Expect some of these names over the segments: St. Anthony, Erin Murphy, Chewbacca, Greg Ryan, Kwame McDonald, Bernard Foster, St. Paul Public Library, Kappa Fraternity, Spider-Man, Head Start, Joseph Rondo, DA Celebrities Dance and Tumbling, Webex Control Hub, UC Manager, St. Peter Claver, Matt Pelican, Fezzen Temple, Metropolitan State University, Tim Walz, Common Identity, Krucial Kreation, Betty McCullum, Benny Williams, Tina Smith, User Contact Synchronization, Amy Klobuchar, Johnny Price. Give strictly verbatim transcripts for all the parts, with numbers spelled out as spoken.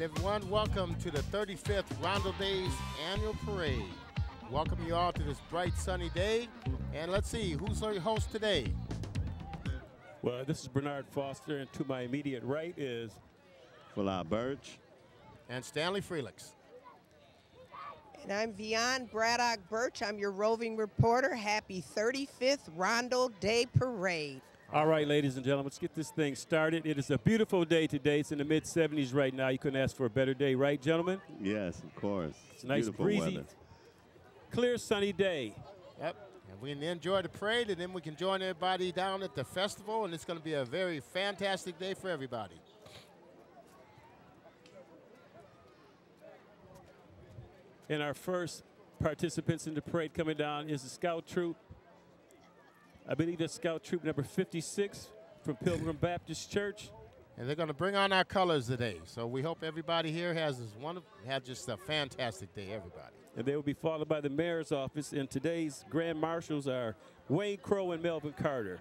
right, everyone, welcome to the thirty-fifth Roundel Days Annual Parade. Welcome you all to this bright, sunny day. And let's see, who's our host today? Well, this is Bernard Foster, and to my immediate right is Fela Burch. And Stanley Frelix. And I'm Vionne Braddock Burch. I'm your roving reporter. Happy thirty-fifth Roundel Day Parade. All right, ladies and gentlemen, let's get this thing started. It is a beautiful day today. It's in the mid seventies right now. You couldn't ask for a better day, right, gentlemen? Yes, of course. It's a nice, beautiful breezy, weather. Clear, sunny day. Yep, and we can enjoy the parade, and then we can join everybody down at the festival, and it's going to be a very fantastic day for everybody. And our first participants in the parade coming down is the scout troop. I believe that's scout troop number fifty-six from Pilgrim Baptist Church. And they're going to bring on our colors today. So we hope everybody here has this wonderful, had just a fantastic day, everybody. And they will be followed by the mayor's office. And today's grand marshals are Wayne Crowe and Melvin Carter.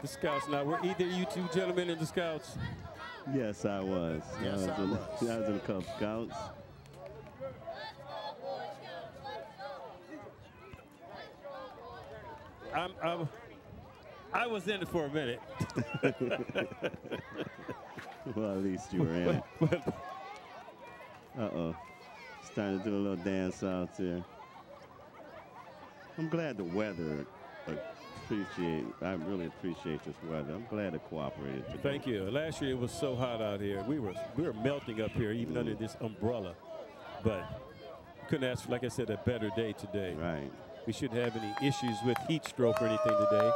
The Scouts now. Were either you two gentlemen in the Scouts? Yes, I was. Yes, I was, I was. In, I was in the Cub Scouts. I'm, I'm, I was in it for a minute. Well, at least you were in it. Uh-oh. Starting to do a little dance out there. I'm glad the weather uh, Appreciate, I really appreciate this weather. I'm glad it cooperated today. Thank you. Last year it was so hot out here. We were we were melting up here, even mm. under this umbrella. But couldn't ask, like I said, a better day today. Right. We shouldn't have any issues with heat stroke or anything today.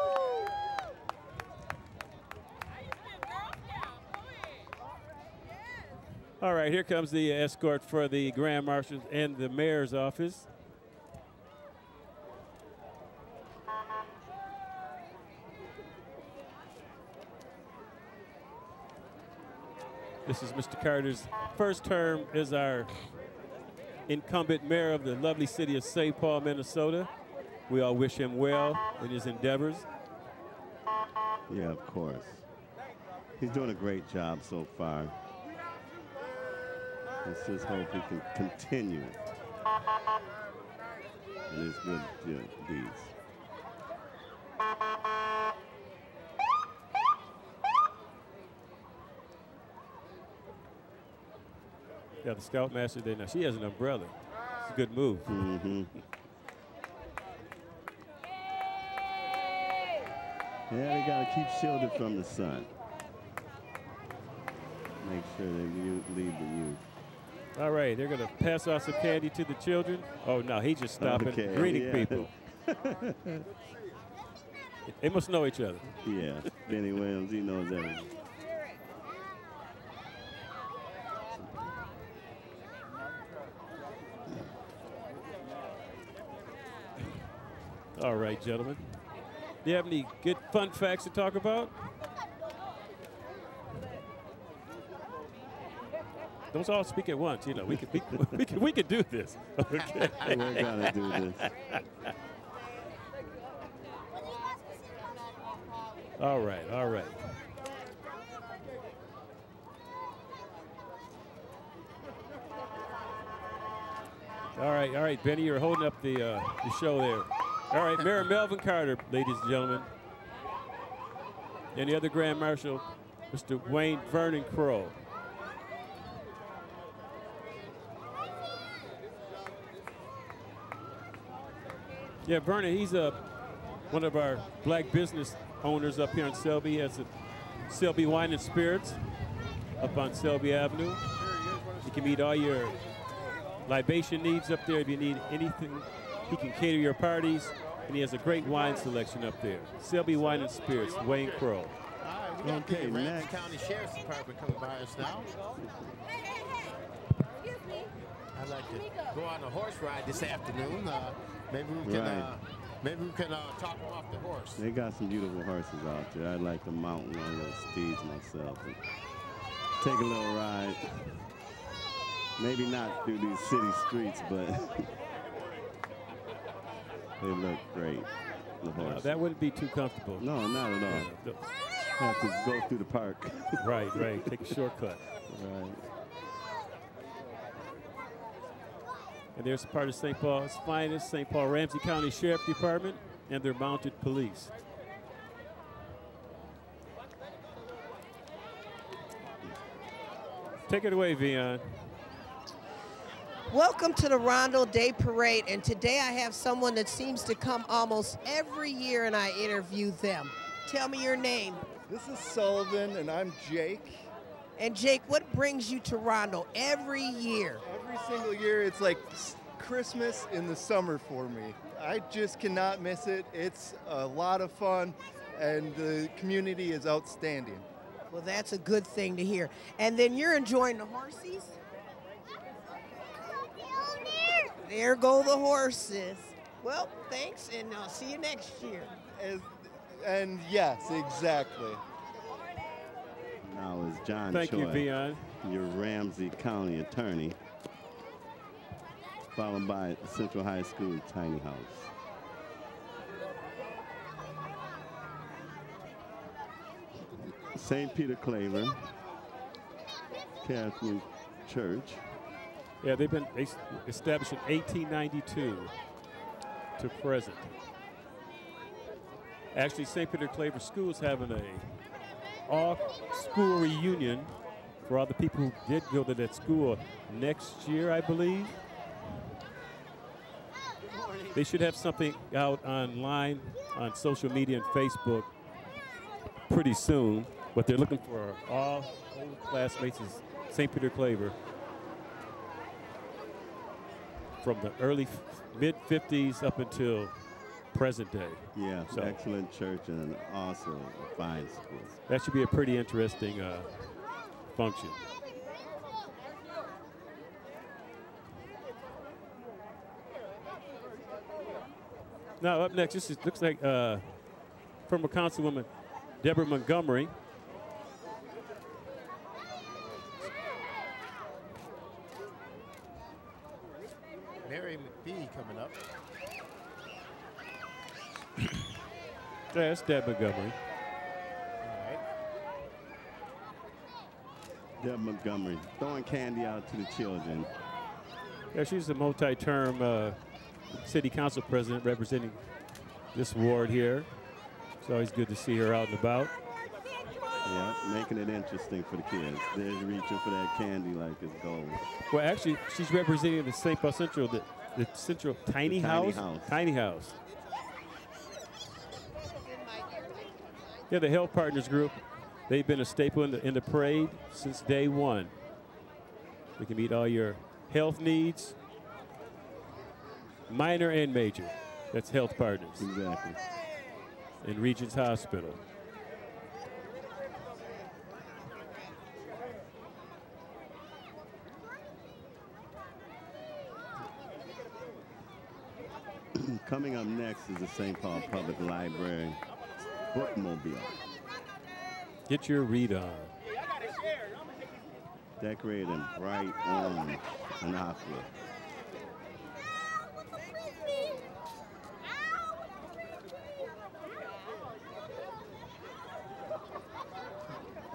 All right, here comes the escort for the Grand Marshals and the Mayor's office. This is Mister Carter's first term as our incumbent mayor of the lovely city of Saint Paul, Minnesota. We all wish him well in his endeavors. Yeah, of course. He's doing a great job so far. Let's just hope he can continue his good deeds. Yeah, the Scoutmaster there now. She has an umbrella. It's a good move. Mm-hmm. Yeah, they got to keep shielded from the sun. Make sure they lead the youth. All right, they're going to pass out some candy to the children. Oh, no, he just stopping, okay, greeting yeah. people. They must know each other. Yeah, Benny Williams, he knows everything. All right, gentlemen. Do you have any good fun facts to talk about? Don't all speak at once. You know, we could we, we could we could do this. Okay. We're gonna do this. All right, all right. All right, all right, Benny, you're holding up the uh, the show there. All right, Mayor Melvin Carter, ladies and gentlemen. And the other Grand Marshal, Mister Wayne Vernon Crowe. Yeah, Vernon, he's a, one of our black business owners up here in Selby. He has a Selby Wine and Spirits up on Selby Avenue. You can meet all your libation needs up there if you need anything. He can cater your parties, and he has a great wine selection up there. Selby Wine and Spirits, Wayne Crowe. All right, we got okay, the Ramsey County Sheriff's Department coming by us now. Hey, hey, hey, excuse me. I'd like to go on a horse ride this afternoon. Uh, maybe we can, right. uh, maybe we can uh, talk them off the horse. They got some beautiful horses out there. I'd like to mount one of those steeds myself and take a little ride. Maybe not through these city streets, but they look great. The horse. No, that wouldn't be too comfortable. No, not at all. Yeah. Have to go through the park. Right, right. Take a shortcut. Right. And there's part of Saint Paul's finest, Saint Paul Ramsey County Sheriff Department and their mounted police. Take it away, Vionne. Welcome to the Rondo Day Parade, and today I have someone that seems to come almost every year and I interview them. Tell me your name. This is Sullivan, and I'm Jake. And Jake, what brings you to Rondo every year? Every single year, it's like Christmas in the summer for me. I just cannot miss it. It's a lot of fun, and the community is outstanding. Well, that's a good thing to hear. And then you're enjoying the horses? There go the horses. Well, thanks, and I'll see you next year. And, and yes, exactly. Now is John Thank Choi, you, Vionne. Your Ramsey County attorney, followed by Central High School Tiny House. Saint Peter Claver Catholic Church. Yeah, they've been established in eighteen ninety-two to present. Actually, Saint Peter Claver School is having a all-school reunion for all the people who did go to that school next year, I believe. They should have something out online on social media and Facebook pretty soon, but they're looking for all old classmates in Saint Peter Claver from the early, mid fifties up until present day. Yeah, so excellent church and also a fine school. That should be a pretty interesting uh, function. Now up next, this is, looks like uh, former Councilwoman Deborah Montgomery. Coming up. Yeah, that's Deb Montgomery. All right. Deb Montgomery, throwing candy out to the children. Yeah, she's the multi-term uh, city council president representing this ward here. It's always good to see her out and about. Yeah, making it interesting for the kids. They're reaching for that candy like it's gold. Well, actually, she's representing the Saint Paul Central, the, the Central Tiny, the House? Tiny House. Tiny House. Yeah, the Health Partners group, they've been a staple in the, in the parade since day one. We can meet all your health needs, minor and major. That's Health Partners. Exactly. And Regents Hospital. Coming up next is the Saint Paul Public Library Bookmobile. Get your read on. Decorated in bright orange and aqua.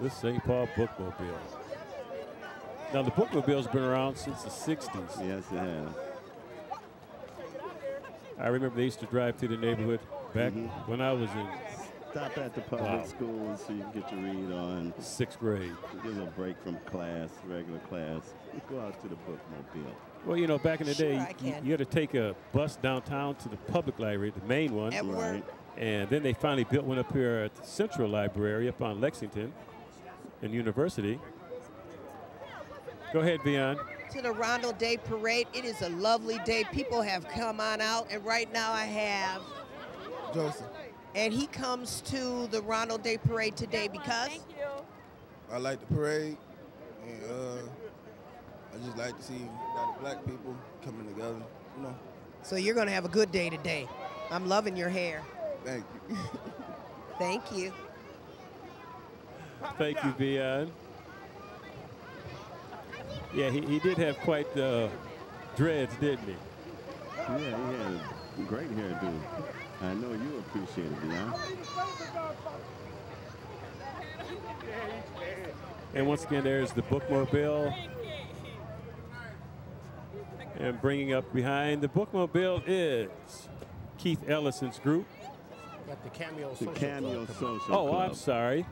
The Saint Paul Bookmobile. Now the Bookmobile's been around since the sixties. Yes, it has. I remember they used to drive through the neighborhood back mm-hmm. when I was in. Stop at the public wow. school so you can get your read on. Sixth grade. Give a break from class, regular class. Go out to the Bookmobile. Well, you know, back in the sure day, you, you had to take a bus downtown to the public library, the main one. At right. Work. And then they finally built one up here at the Central Library up on Lexington and University. Go ahead, Vionne. To the Rondo Day Parade. It is a lovely day. People have come on out, and right now I have Joseph. And he comes to the Rondo Day Parade today because? Thank you. I like the parade, and uh, I just like to see a lot of black people coming together, you know. So you're gonna have a good day today. I'm loving your hair. Thank you. Thank you. Thank you, Vionne. Yeah, he, he did have quite the dreads, didn't he? Yeah, he had a great hairdo. I know you appreciate it, Vionne. And once again, there's the bookmobile. And bringing up behind the bookmobile is Keith Ellison's group. Got the Cameo Social the Cameo Club. Social oh, Club. I'm sorry.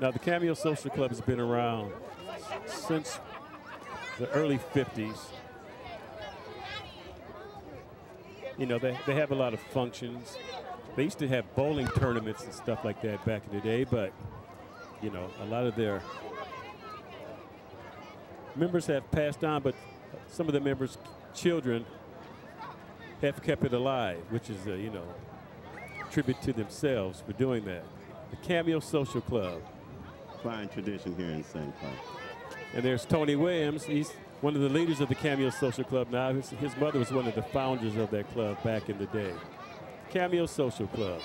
Now, the Cameo Social Club has been around since the early fifties. You know, they, they have a lot of functions. They used to have bowling tournaments and stuff like that back in the day, but, you know, a lot of their members have passed on, but some of the members' children have kept it alive, which is, a, you know, tribute to themselves for doing that. The Cameo Social Club. Fine tradition here in Saint Paul. And there's Tony Williams. He's one of the leaders of the Cameo Social Club now. His, his mother was one of the founders of that club back in the day. Cameo Social Club.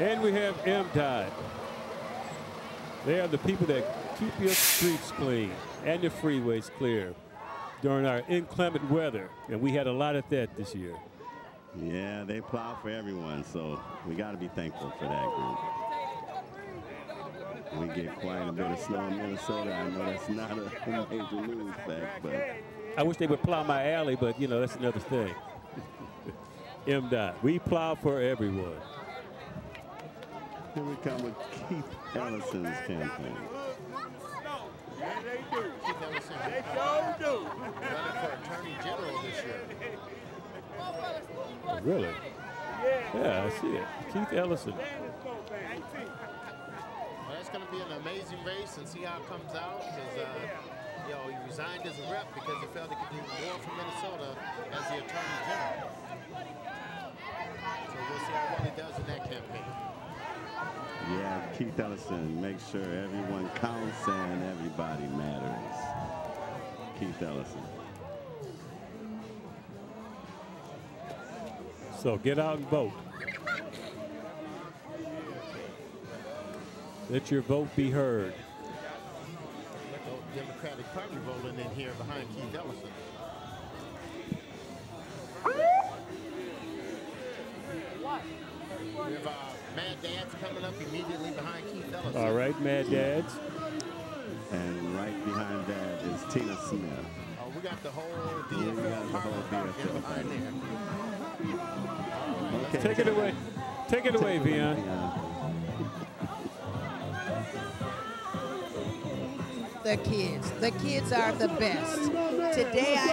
And we have MnDOT. They are the people that keep your streets clean and your freeways clear during our inclement weather, and we had a lot of that this year. Yeah, they plow for everyone, so we got to be thankful for that group. We get quite a bit of snow in Minnesota. I know that's not a major news fact, but I wish they would plow my alley, but you know that's another thing. MnDOT, we plow for everyone. Here we come with Keith Ellison's campaign. Yeah, they do. Keith Ellison, they sure do. Running for Attorney General this year. Oh, really? Yeah, I see it. Keith Ellison. Well, that's going to be an amazing race and see how it comes out. Because, uh, you know, he resigned as a rep because he felt he could do more for Minnesota as the Attorney General. So we'll see how well he does in that campaign. Yeah, Keith Ellison, make sure everyone counts and everybody matters. Keith Ellison. So get out and vote. Let your vote be heard. Democratic Party rolling in here behind Keith Ellison. We have, uh, Mad Dads coming up immediately behind Keith Ellison. All right, Mad Dads. And right behind that is Tina Smith. Oh, we got the whole D F L. Yeah, we got the whole D F L right there. Okay, take it away. Take it away, Vionne. The kids. The kids are the best. Today I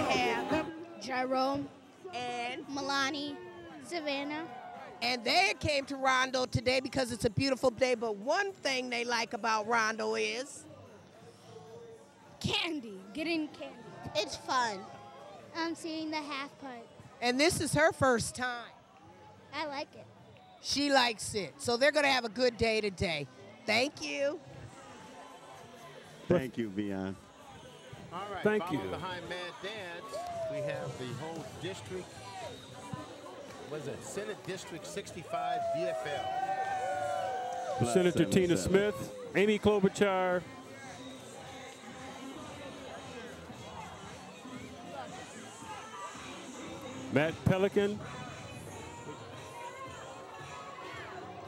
have Jerome and Milani, Savannah. And they came to Rondo today because it's a beautiful day, but one thing they like about Rondo is? Candy, getting candy. It's fun. I'm seeing the half pipe. And this is her first time. I like it. She likes it. So they're gonna have a good day today. Thank you. Thank you, Vionne. All right, thank you. Behind Mad Dads, we have the whole district. Was it Senate District sixty-five D F L? Plus Senator seven, Tina seven. Smith, Amy Klobuchar, Matt Pelican.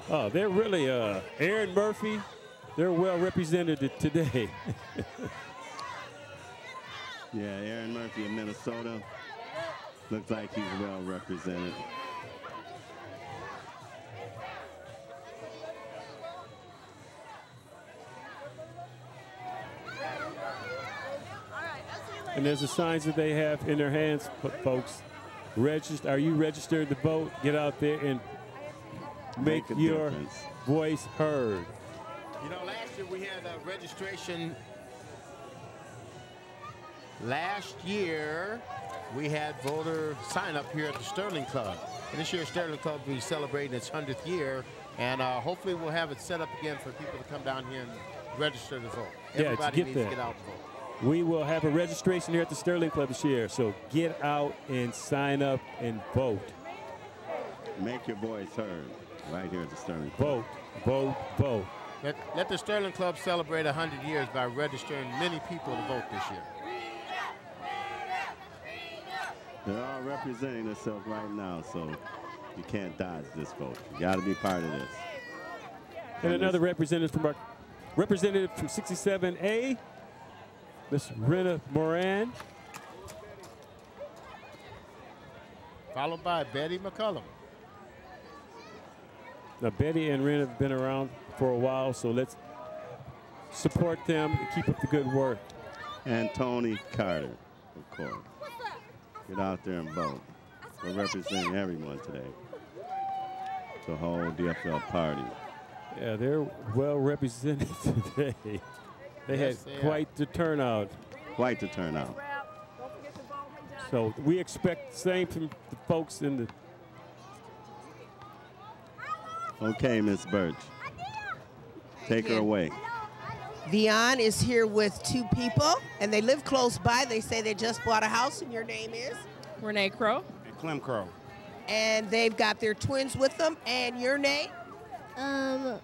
Oh, they're really, uh, Erin Murphy, they're well represented today. Yeah, Erin Murphy of Minnesota. Looks like he's well represented. And there's the signs that they have in their hands, folks. Register, are you registered to vote? Get out there and make, make your difference. Voice heard. You know, last year we had a registration. Last year we had voter sign up here at the Sterling Club. And this year Sterling Club will be celebrating its hundredth year, and uh, hopefully we'll have it set up again for people to come down here and register to vote. Everybody yeah, to needs that. to get out and vote. We will have a registration here at the Sterling Club this year, so get out and sign up and vote. Make your voice heard right here at the Sterling Club. Vote, vote, vote. Let, let the Sterling Club celebrate one hundred years by registering many people to vote this year. They're all representing themselves right now, so you can't dodge this vote. You got to be part of this. And another representative from our, representative from sixty-seven A, Miss Rita Moran, followed by Betty McCullum. Now Betty and Rita have been around for a while, so let's support them and keep up the good work. And Tony Carter, of course. Get out there and vote. We're representing everyone today. The whole D F L party. Yeah, they're well represented today. They yes, had they quite are. the turnout. Quite the turnout. So we expect the same from the folks in the... Okay, Miz Burch. Take her away. Vionne is here with two people, and they live close by. They say they just bought a house, and your name is? Renee Crowe. And Clem Crowe. And they've got their twins with them, and your name? Um,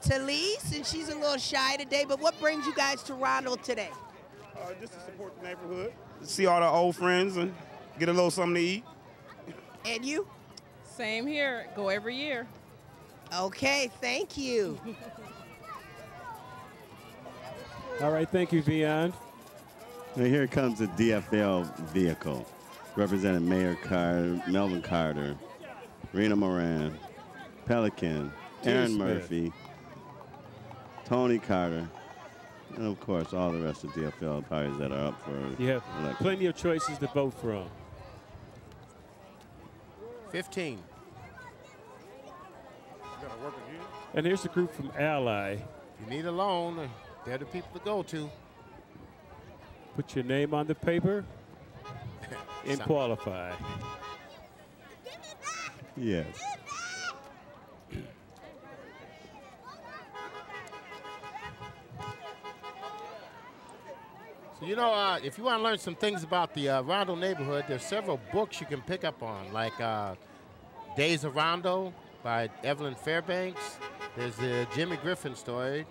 Talise. Talise, and she's a little shy today, but what brings you guys to Ronald today? Uh, just to support the neighborhood, see all the old friends, and get a little something to eat. And you? Same here. Go every year. Okay, thank you. All right, thank you, Vionne. Now here comes the D F L vehicle, representing Mayor Carter, Melvin Carter, Rita Moran, Pelican, Erin Murphy, Tony Carter, and of course all the rest of the D F L parties that are up for election. You have plenty of choices to vote from. Fifteen. And here's the group from Ally. If you need a loan, they're the people to go to. Put your name on the paper and qualify. Yes. So, you know, uh, if you want to learn some things about the uh, Rondo neighborhood, there's several books you can pick up on, like uh, Days of Rondo by Evelyn Fairbanks. There's the Jimmy Griffin story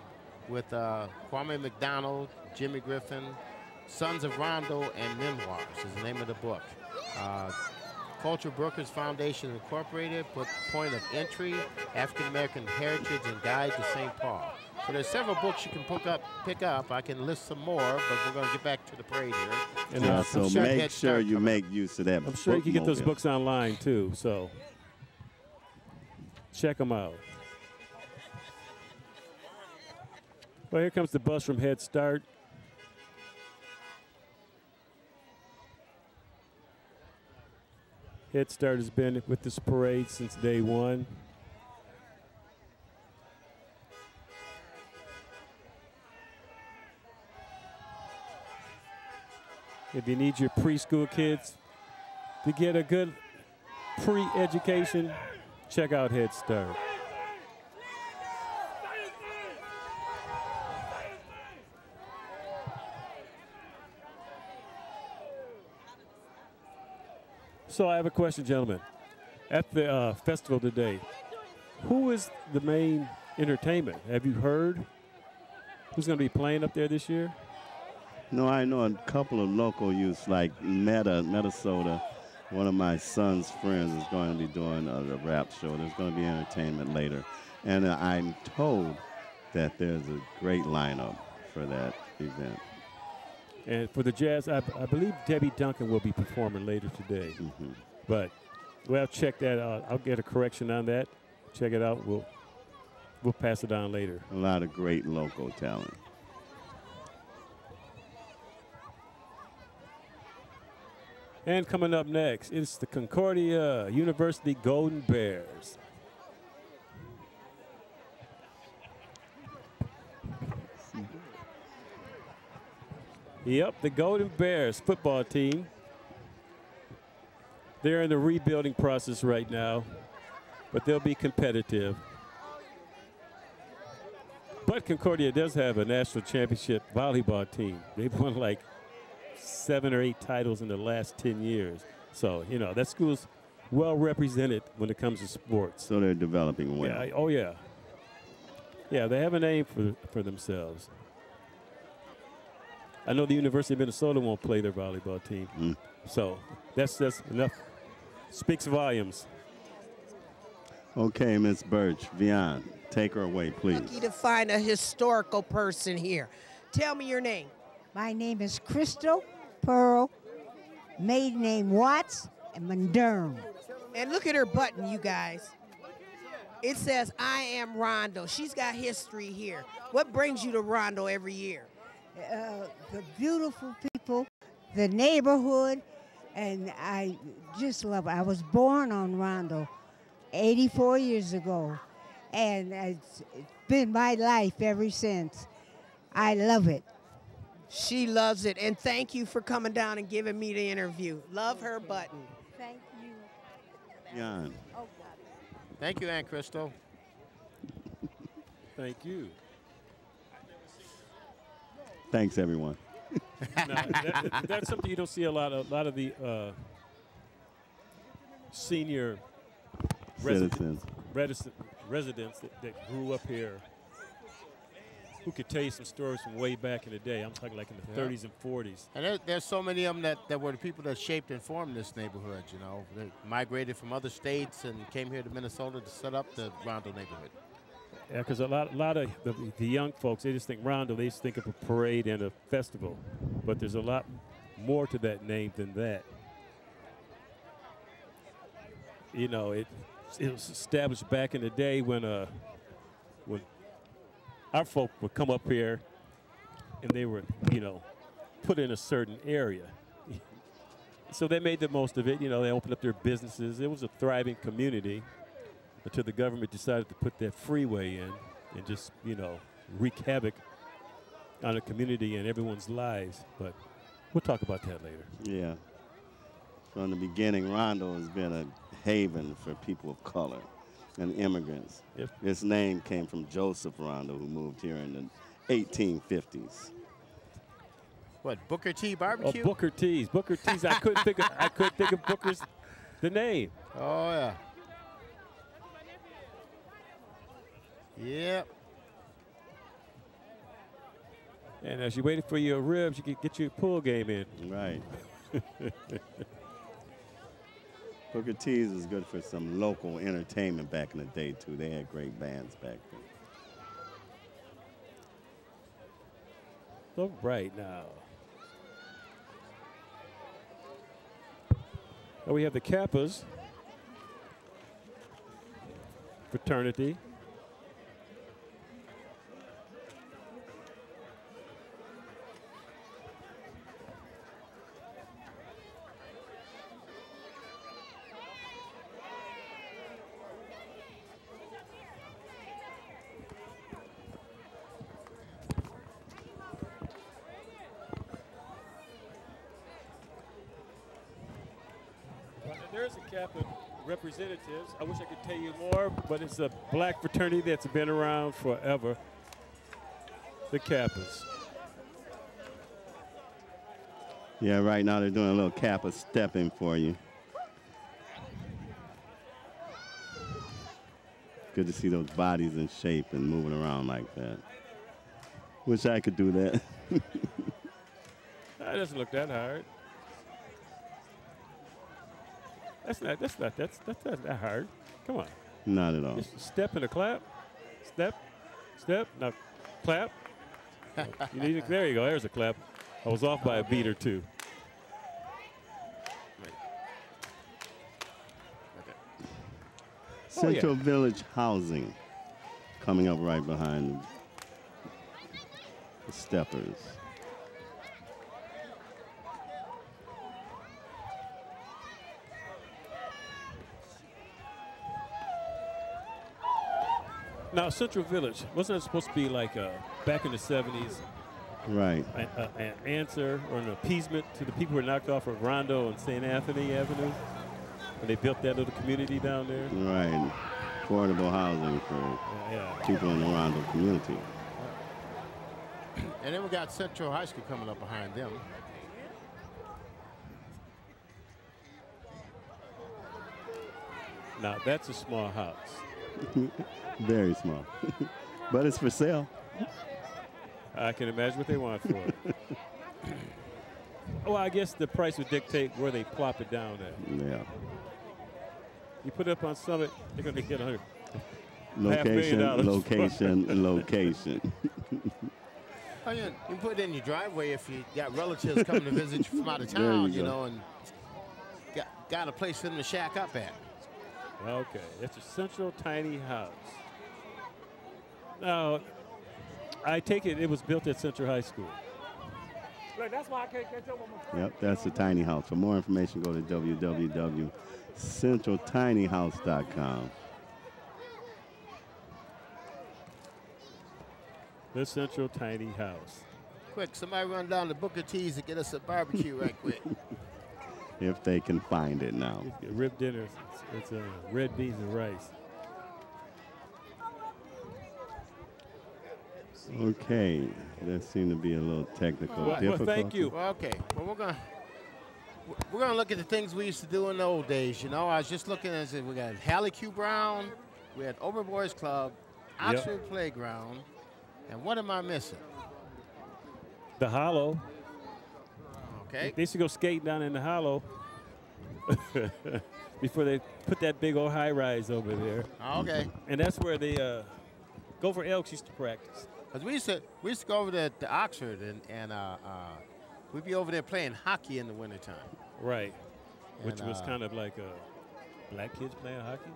with uh, Kwame McDonald, Jimmy Griffin, Sons of Rondo, and Memoirs is the name of the book. Uh, Culture Brokers Foundation Incorporated, Book Point of Entry, African-American Heritage and Guide to Saint Paul. So there's several books you can pick up, pick up. I can list some more, but we're gonna get back to the parade here. And uh, so sure make sure you make use of that. I'm sure you can get those books online too, so check them out. Well, here comes the bus from Head Start. Head Start has been with this parade since day one. If you need your preschool kids to get a good pre-education, check out Head Start. So I have a question, gentlemen. At the uh, festival today, who is the main entertainment? Have you heard who's going to be playing up there this year? No, I know a couple of local youths like Meta, Minnesota. One of my son's friends is going to be doing a, a rap show. There's going to be entertainment later. And uh, I'm told that there's a great lineup for that event. And for the jazz, I, I believe Debbie Duncan will be performing later today. Mm-hmm. But we'll check that out. I'll get a correction on that. Check it out. We'll we'll pass it on later. A lot of great local talent. And coming up next, it's the Concordia University Golden Bears. Yep, the Golden Bears football team. They're in the rebuilding process right now, but they'll be competitive. But Concordia does have a national championship volleyball team. They've won like seven or eight titles in the last ten years. So, you know, that school's well represented when it comes to sports. So they're developing well. Yeah, oh, yeah. Yeah, they have a name for, for themselves. I know the University of Minnesota won't play their volleyball team. Mm. So that's just enough. Speaks volumes. Okay, Miz Burch, Vionne, take her away, please. Lucky to find a historical person here. Tell me your name. My name is Crystal Pearl, maiden name Watts, and McDermott. And look at her button, you guys. It says, I am Rondo. She's got history here. What brings you to Rondo every year? Uh, the beautiful people, the neighborhood, and I just love it. I was born on Rondo eighty-four years ago, and it's been my life ever since. I love it. She loves it, and thank you for coming down and giving me the interview. Love her button. Thank you. Vionne. Oh, thank you, Aunt Crystal. Thank you. Thanks, everyone. No, that, that's something you don't see a lot of. A lot of the uh, senior citizens, resident, residents that, that grew up here, who could tell you some stories from way back in the day. I'm talking like in the yeah. thirties and forties. And there, there's so many of them that, that were the people that shaped and formed this neighborhood, you know. They migrated from other states and came here to Minnesota to set up the Rondo neighborhood. Yeah, because a lot, a lot of the, the young folks, they just think Rondo, they just think of a parade and a festival. But there's a lot more to that name than that. You know, it, it was established back in the day when, uh, when our folk would come up here and they were, you know, put in a certain area. So they made the most of it. You know, they opened up their businesses. It was a thriving community until the government decided to put that freeway in and just, you know, wreak havoc on the community and everyone's lives. But we'll talk about that later. Yeah. From the beginning, Rondo has been a haven for people of color and immigrants. Yep. Its name came from Joseph Rondo, who moved here in the eighteen fifties. What, Booker T barbecue? Oh, Booker T's. Booker T's. I couldn't think of I couldn't think of Booker's the name. Oh yeah. Yep. And as you waited for your ribs, you could get your pool game in. Right. Booker T's is good for some local entertainment back in the day, too. They had great bands back then. Look right now. Now we have the Kappas fraternity. Representatives. I wish I could tell you more, but it's a black fraternity that's been around forever. The Kappas. Yeah, right now they're doing a little Kappa stepping for you. Good to see those bodies in shape and moving around like that. Wish I could do that. That doesn't look that hard. That's not, that's not, that's, that's not that hard. Come on. Not at all. Just step and a clap. Step, step, now clap. You need a, there you go, there's a clap. I was off by a beat or two. Right. Okay. Central oh, yeah. Village Housing coming up right behind the steppers. Now, Central Village, wasn't it supposed to be like uh, back in the seventies? Right. An, uh, an answer or an appeasement to the people who were knocked off of Rondo and Saint Anthony Avenue when they built that little community down there? Right. Affordable housing for yeah, yeah. people in the Rondo community. And then we got Central High School coming up behind them. Now, that's a small house. Very small. But it's for sale. I can imagine what they want for it. Well, I guess the price would dictate where they plop it down at. Yeah. You put it up on Summit, they're going to get a location, location, location. Oh, yeah. You can put it in your driveway if you got relatives coming to visit you from out of town, you, you know, and got, got a place for them to shack up at. Okay, it's a central tiny house. Now, I take it it was built at Central High School. Right, that's why I can't catch up on my. Yep, that's a tiny house. For more information, go to w w w dot central tiny house dot com. The Central Tiny House. Quick, somebody run down to Booker T's and get us a barbecue right quick. If they can find it now. Rib dinner. It's, it's uh, red beans and rice. Okay, that seemed to be a little technical. Well, well thank you. Well, okay, well we're gonna we're gonna look at the things we used to do in the old days. You know, I was just looking and said we got Hallie Q Brown, we had Overboys Club, Oxford yep. Playground. And what am I missing? The Hollow. Okay. They used to go skate down in the Hollow before they put that big old high rise over there. Okay. And that's where the uh, Gopher Elks used to practice. Because we used to we used to go over to, to Oxford and, and uh, uh, we'd be over there playing hockey in the wintertime. Right. And which uh, was kind of like a black kids playing hockey.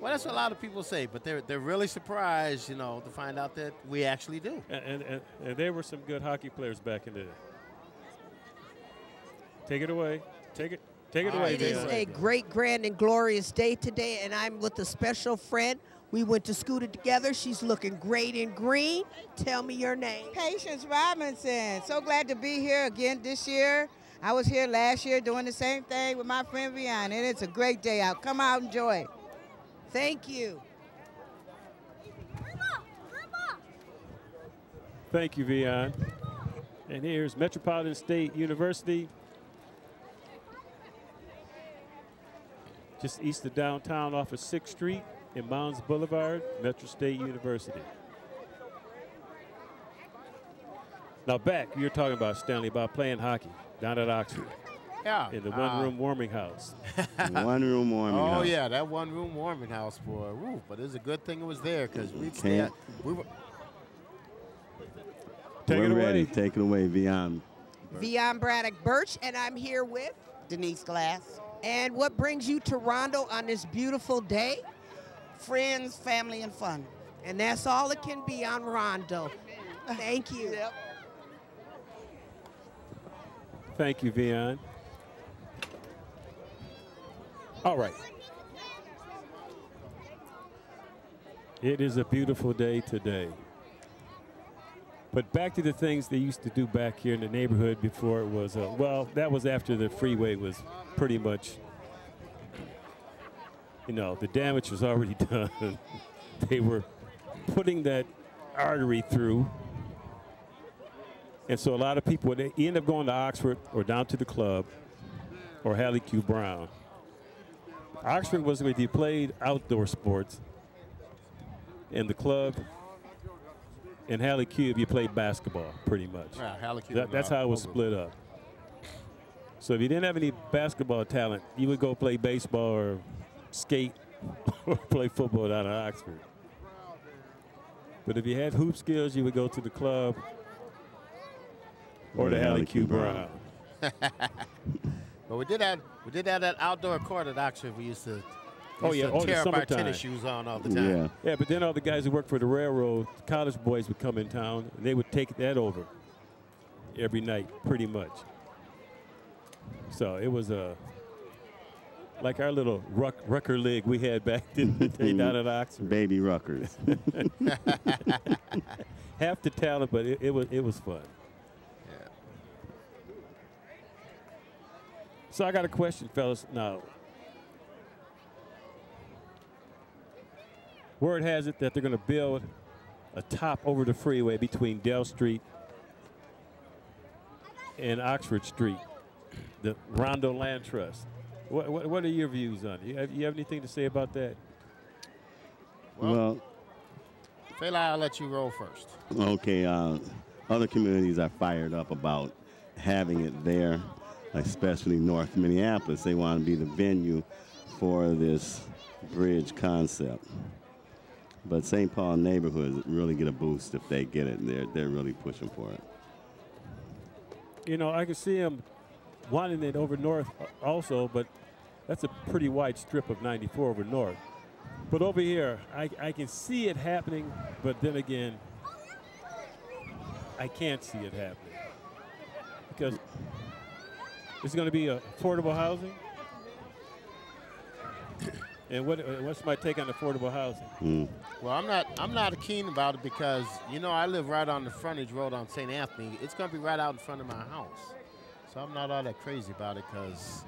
Well, that's what a lot of people say, but they're, they're really surprised, you know, to find out that we actually do. And, and, and there were some good hockey players back in the day. Take it away. Take it, take it All away. It is a great, grand, and glorious day today, and I'm with a special friend. We went to scooter together. She's looking great in green. Tell me your name. Patience Robinson. So glad to be here again this year. I was here last year doing the same thing with my friend Vionne, and it's a great day out. Come out and enjoy it. Thank you. Thank you, Vionne. And here's Metropolitan State University, just east of downtown off of sixth street and Mounds Boulevard, Metro State University. Now back, you're talking about, Stanley, about playing hockey down at Oxford. Yeah, in the one-room uh, warming house. One-room warming oh, house. Oh, yeah, that one-room warming house for a roof. But it's a good thing it was there because we can't. We were Take we're it away. Ready. Take it away, Vionne. Vionne Braddock Burch, and I'm here with Denise Glass. And what brings you to Rondo on this beautiful day? Friends, family, and fun. And that's all it can be on Rondo. Thank you. Yep. Thank you, Vionne. All right. It is a beautiful day today. But back to the things they used to do back here in the neighborhood before it was, uh, well, that was after the freeway was pretty much, you know, the damage was already done. They were putting that artery through. And so a lot of people, they end up going to Oxford or down to the club or Hallie Q Brown. Oxford was where you played outdoor sports, and the club, and Hallie Q, you played basketball, pretty much. Yeah, Hallie Q. That, that's how it was split up. So if you didn't have any basketball talent, you would go play baseball or skate or play football down at Oxford. But if you had hoop skills, you would go to the club or, or the Hallie Q Brown. But we did that. We did have that outdoor court at Oxford. We used to, we oh used yeah, to all tear the up our tennis shoes on all the time. Yeah. yeah, but then all the guys who worked for the railroad, the college boys would come in town, and they would take that over every night, pretty much. So it was a like our little ruck, rucker league we had back then down at Oxford. Baby ruckers. Half the talent, but it, it was it was fun. So I got a question, fellas, now. Word has it that they're gonna build a top over the freeway between Dell Street in Oxford Street, the Rondo Land Trust. What, what, what are your views on it? You have, you have anything to say about that? Well, well Fela, I'll let you roll first. Okay. Uh, other communities are fired up about having it there, especially North Minneapolis. They want to be the venue for this bridge concept. But Saint Paul neighborhoods really get a boost if they get it. They're, they're really pushing for it. You know, I can see them wanting it over north also, but that's a pretty wide strip of ninety-four over north. But over here, I, I can see it happening, but then again, I can't see it happening. Because it's going to be affordable housing. And what, what's my take on affordable housing? Mm. Well, I'm not I'm not keen about it because, you know, I live right on the frontage road on Saint Anthony. It's going to be right out in front of my house. So I'm not all that crazy about it because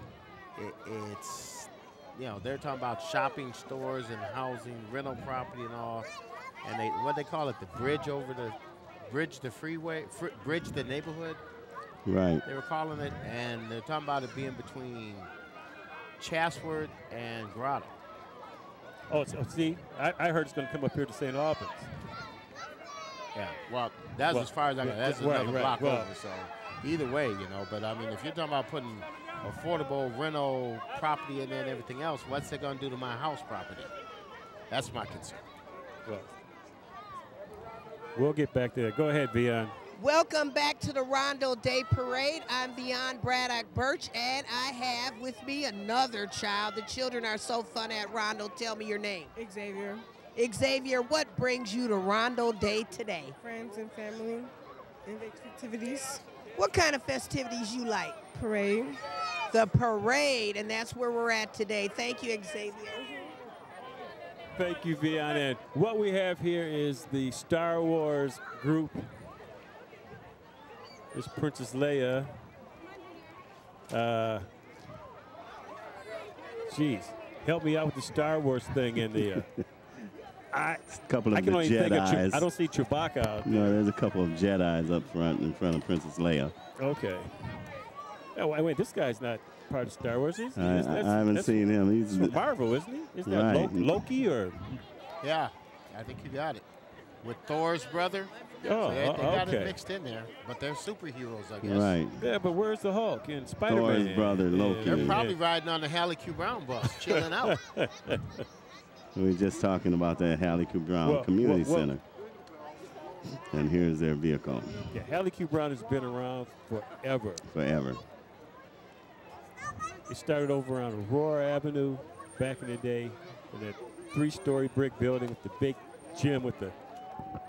it, it's, you know, they're talking about shopping stores and housing, rental property and all. And they what they call it, the bridge over the, bridge the freeway, fr bridge the neighborhood. Right. They were calling it, and they're talking about it being between Chatsworth and Grotto. Oh, so, see, I, I heard it's going to come up here to Saint Albans. Yeah, well, that's well, as far as I know. Yeah, that's right, another right, block well. over, so either way, you know. But, I mean, if you're talking about putting affordable rental property in there and everything else, what's it going to do to my house property? That's my concern. Well, we'll get back there. Go ahead, Vionne. Welcome back to the Rondo Day Parade. I'm Vionne Braddock Burch, and I have with me another child. The children are so fun at Rondo. Tell me your name. Xavier. Xavier, what brings you to Rondo Day today? Friends and family and activities. What kind of festivities you like? Parade. The parade, and that's where we're at today. Thank you, Xavier. Thank you, Vionne. And what we have here is the Star Wars group. There's Princess Leia. Uh, geez, help me out with the Star Wars thing in there. I, a couple of I can the only Jedis. Think of I don't see Chewbacca out there. No, there's a couple of Jedis up front in front of Princess Leia. Okay. Oh, wait, this guy's not part of Star Wars, is he? I, that's, I haven't that's seen him. He's from Marvel, isn't he? Isn't right. that Loki or? Yeah, I think you got it. With Thor's brother. Oh, so they, they got okay. it mixed in there, but they're superheroes, I guess. Right. Yeah, but where's the Hulk and Spider-Man? Thor's brother, Loki. Yeah, they're probably yeah. riding on the Hallie Q Brown bus, chilling out. We were just talking about that Hallie Q Brown well, Community well, well. Center. And here's their vehicle. Yeah, Hallie Q Brown has been around forever. Forever. It started over on Aurora Avenue back in the day in that three-story brick building with the big gym with the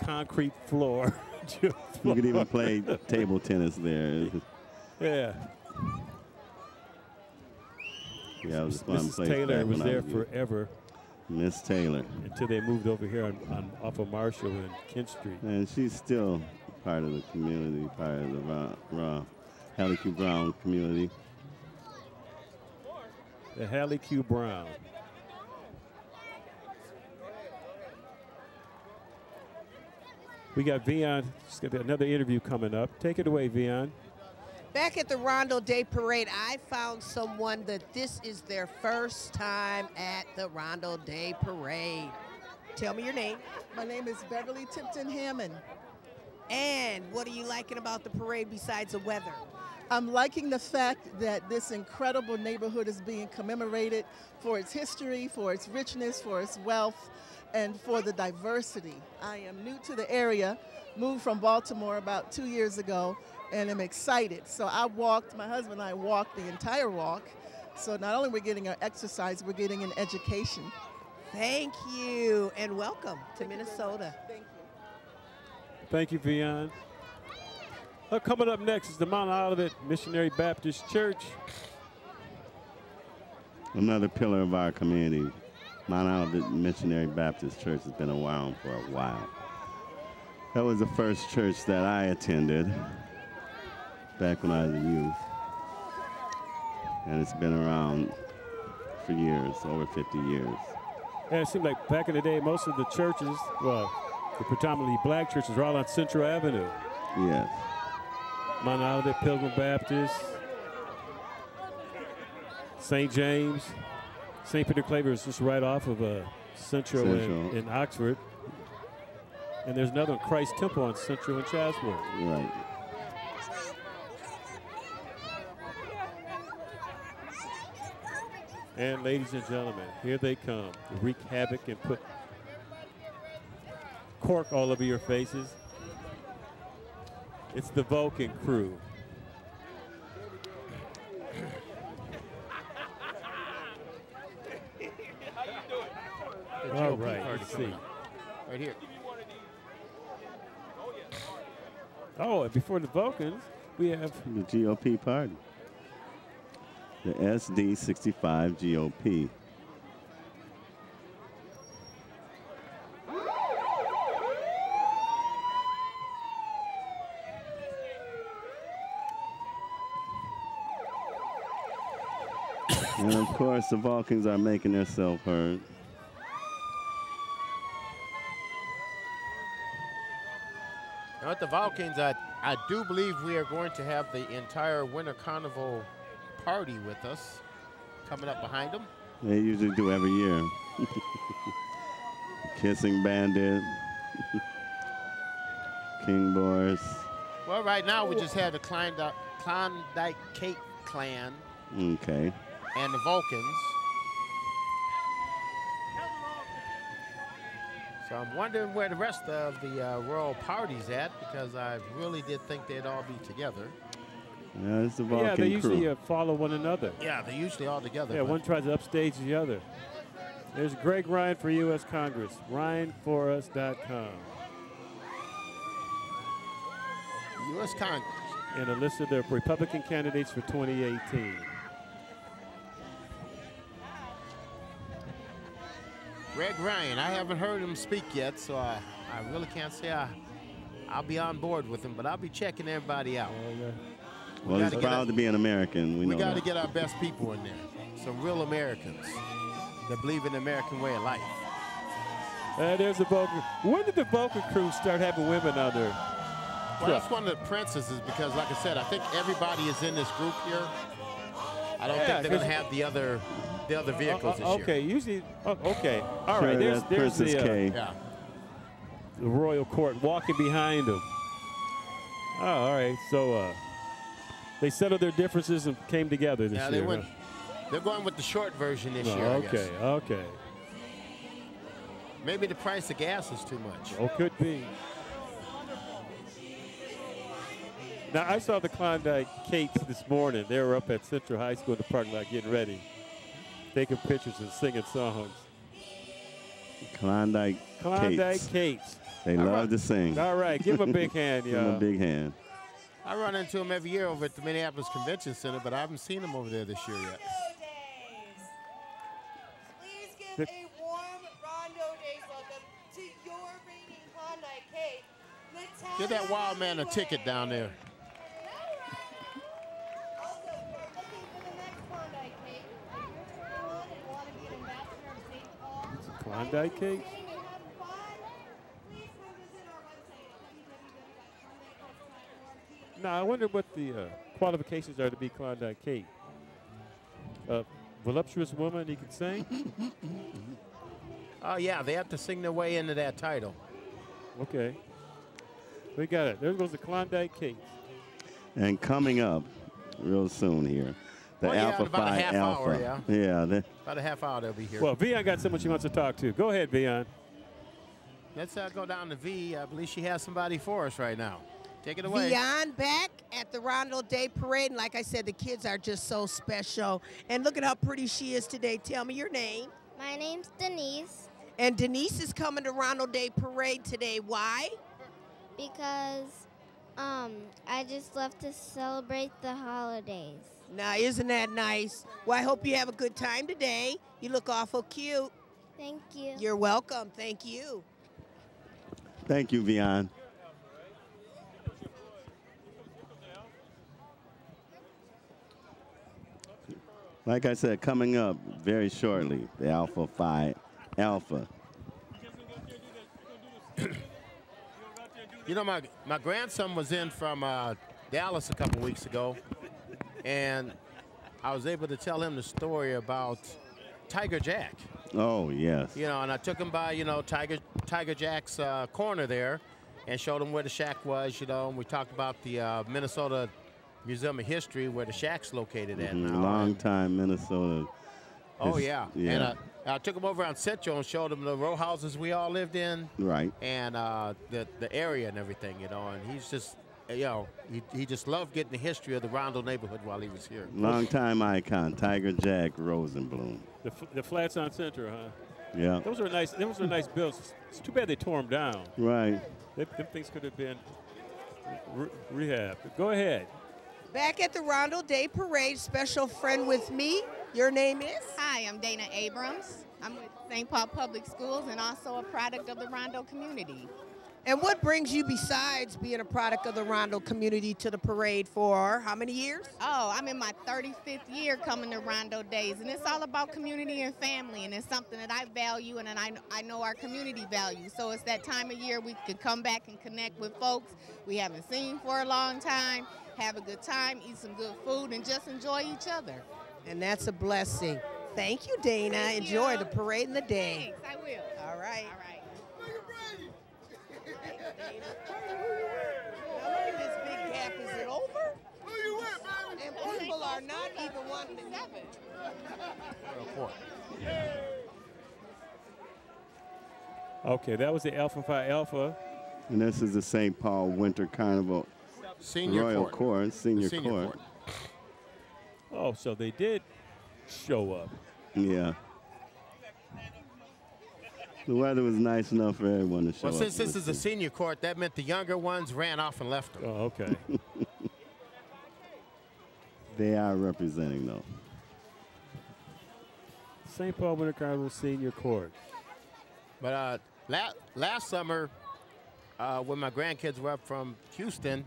concrete floor. floor. You could even play table tennis there. Yeah. Yeah, it was fun. Missus Taylor was there forever. Miss Taylor. Until they moved over here on, on off of Marshall and Kent Street. And she's still part of the community, part of the Ra, Ra, Hallie Q Brown community. The Hallie Q Brown. We got Vionne, she's got another interview coming up. Take it away, Vionne. Back at the Rondo Day Parade, I found someone that this is their first time at the Rondo Day Parade. Tell me your name. My name is Beverly Tipton Hammond. And what are you liking about the parade besides the weather? I'm liking the fact that this incredible neighborhood is being commemorated for its history, for its richness, for its wealth, and for the diversity. I am new to the area, moved from Baltimore about two years ago, and I'm excited. So I walked, my husband and I walked the entire walk. So not only we're getting our exercise, we're getting an education. Thank you, and welcome to Thank Minnesota. You Thank you. Thank you, Vionne. Well, coming up next is the Mount Olivet Missionary Baptist Church. Another pillar of our community. Mount Olivet Missionary Baptist Church has been around for a while. That was the first church that I attended back when I was a youth. And it's been around for years, over fifty years. Yeah, it seemed like back in the day, most of the churches, well, the predominantly black churches were all on Central Avenue. Yes. Mount Olivet Pilgrim Baptist, Saint James. Saint Peter Claver is just right off of uh, Central, Central. In, in Oxford. And there's another one, Christ Temple on Central in Chatsworth. Right. And ladies and gentlemen, here they come to wreak havoc and put cork all over your faces. It's the Vulcan crew. All right, let's see. Right here. Oh, and before the Vulcans, we have the G O P party. The S D sixty-five G O P. And of course, the Vulcans are making themselves heard. Now at the Vulcans, I, I do believe we are going to have the entire Winter Carnival party with us coming up behind them. They usually do every year. Kissing Bandit, King Boris. Well, right now we just have the Klondike, Klondike Cake Clan. Okay. And the Vulcans. So I'm wondering where the rest of the uh, royal party's at, because I really did think they'd all be together. Yeah, it's the Vulcan yeah, they crew. usually uh, follow one another. Yeah, they're usually all together. Yeah, one tries to upstage the other. There's Greg Ryan for U S Congress, ryan for us dot com. U S Congress. And a list of their Republican candidates for twenty eighteen. Greg Ryan, I haven't heard him speak yet, so I, I really can't say I, I'll be on board with him, but I'll be checking everybody out. Oh, yeah. we well, he's proud our, to be an American. We, we got to get our best people in there, some real Americans that believe in the American way of life. Uh, there's the Vulcan. When did the Vulcan crew start having women out there? Well, that's one of the princesses, because, like I said, I think everybody is in this group here. I don't yeah, think they're going to have the other... the other vehicles uh, uh, this okay, year. Usually, uh, okay, all sure, right, there's, there's the, uh, K. Yeah. the royal court walking behind them. Oh, all right, so uh, they settled their differences and came together this yeah, year. They went, huh? They're going with the short version this no, year, okay, I guess. Okay, okay. Maybe the price of gas is too much. Oh, could be. Now, I saw the Klondike Cakes this morning. They were up at Central High School in the parking lot getting ready, taking pictures and singing songs. Klondike Klondike Cakes. They I love run, to sing. All right, give them a big hand, y'all. Give them a big hand. I run into them every year over at the Minneapolis Convention Center, but I haven't seen them over there this year yet. Please give the, a warm Rondo Days welcome to your reigning Klondike Cake. Let's give that wild man a ticket down there. Klondike Cakes. Now, I wonder what the uh, qualifications are to be Klondike Cake. A voluptuous woman he can sing? Oh, yeah, they have to sing their way into that title. Okay. We got it. There goes the Klondike Cakes. And coming up real soon here. The well, Alpha yeah, Phi Alpha. Hour, yeah, yeah about a half hour they'll be here. Well, Vionne got someone she wants to talk to. Go ahead, Vionne. Let's uh, go down to V. I believe she has somebody for us right now. Take it away. Vionne back at the Rondo Day Parade. And like I said, the kids are just so special. And look at how pretty she is today. Tell me your name. My name's Denise. And Denise is coming to Rondo Day Parade today. Why? Because um, I just love to celebrate the holidays. Now, isn't that nice? Well, I hope you have a good time today. You look awful cute. Thank you. You're welcome. Thank you. Thank you, Vionne. Like I said, coming up very shortly, the Alpha Phi Alpha. You know, my, my grandson was in from uh, Dallas a couple weeks ago, and I was able to tell him the story about Tiger Jack. Oh, yes. You know, and I took him by, you know, Tiger Tiger Jack's uh, corner there and showed him where the shack was, you know, and we talked about the uh, Minnesota Museum of History where the shack's located at. Mm-hmm. Long-time Minnesota. Oh, it's, yeah. yeah. And I, I took him over on Central and showed him the row houses we all lived in. Right. And uh, the, the area and everything, you know, and he's just, you know, he, he just loved getting the history of the Rondo neighborhood while he was here. Long-time icon, Tiger Jack Rosenblum. The, f the flats on Center, huh? Yeah. Those are nice. Those were nice builds. It's too bad they tore them down. Right. They, them things could have been re rehab. Go ahead. Back at the Rondo Day Parade, special friend with me. Your name is? Hi, I'm Dana Abrams. I'm with Saint Paul Public Schools and also a product of the Rondo community. And what brings you, besides being a product of the Rondo community, to the parade for how many years? Oh, I'm in my thirty-fifth year coming to Rondo Days, and it's all about community and family, and it's something that I value and I, I know our community values. So it's that time of year we can come back and connect with folks we haven't seen for a long time, have a good time, eat some good food, and just enjoy each other. And that's a blessing. Thank you, Dana. Thank enjoy you. The parade and the day. Thanks, I will. All right. All right. Now look at this big gap. Is it over? Who you with, baby? And people are not even wanting to have it. Okay, that was the Alpha Phi Alpha. And this is the Saint Paul Winter Carnival Senior Royal Court. Court Senior, Senior Court. Court. Oh, so they did show up. Yeah. The weather was nice enough for everyone to show up. Well, since this is a senior court, that meant the younger ones ran off and left them. Oh, okay. They are representing, though. Saint Paul Winter Carnival Senior Court. But uh, la last summer, uh, when my grandkids were up from Houston,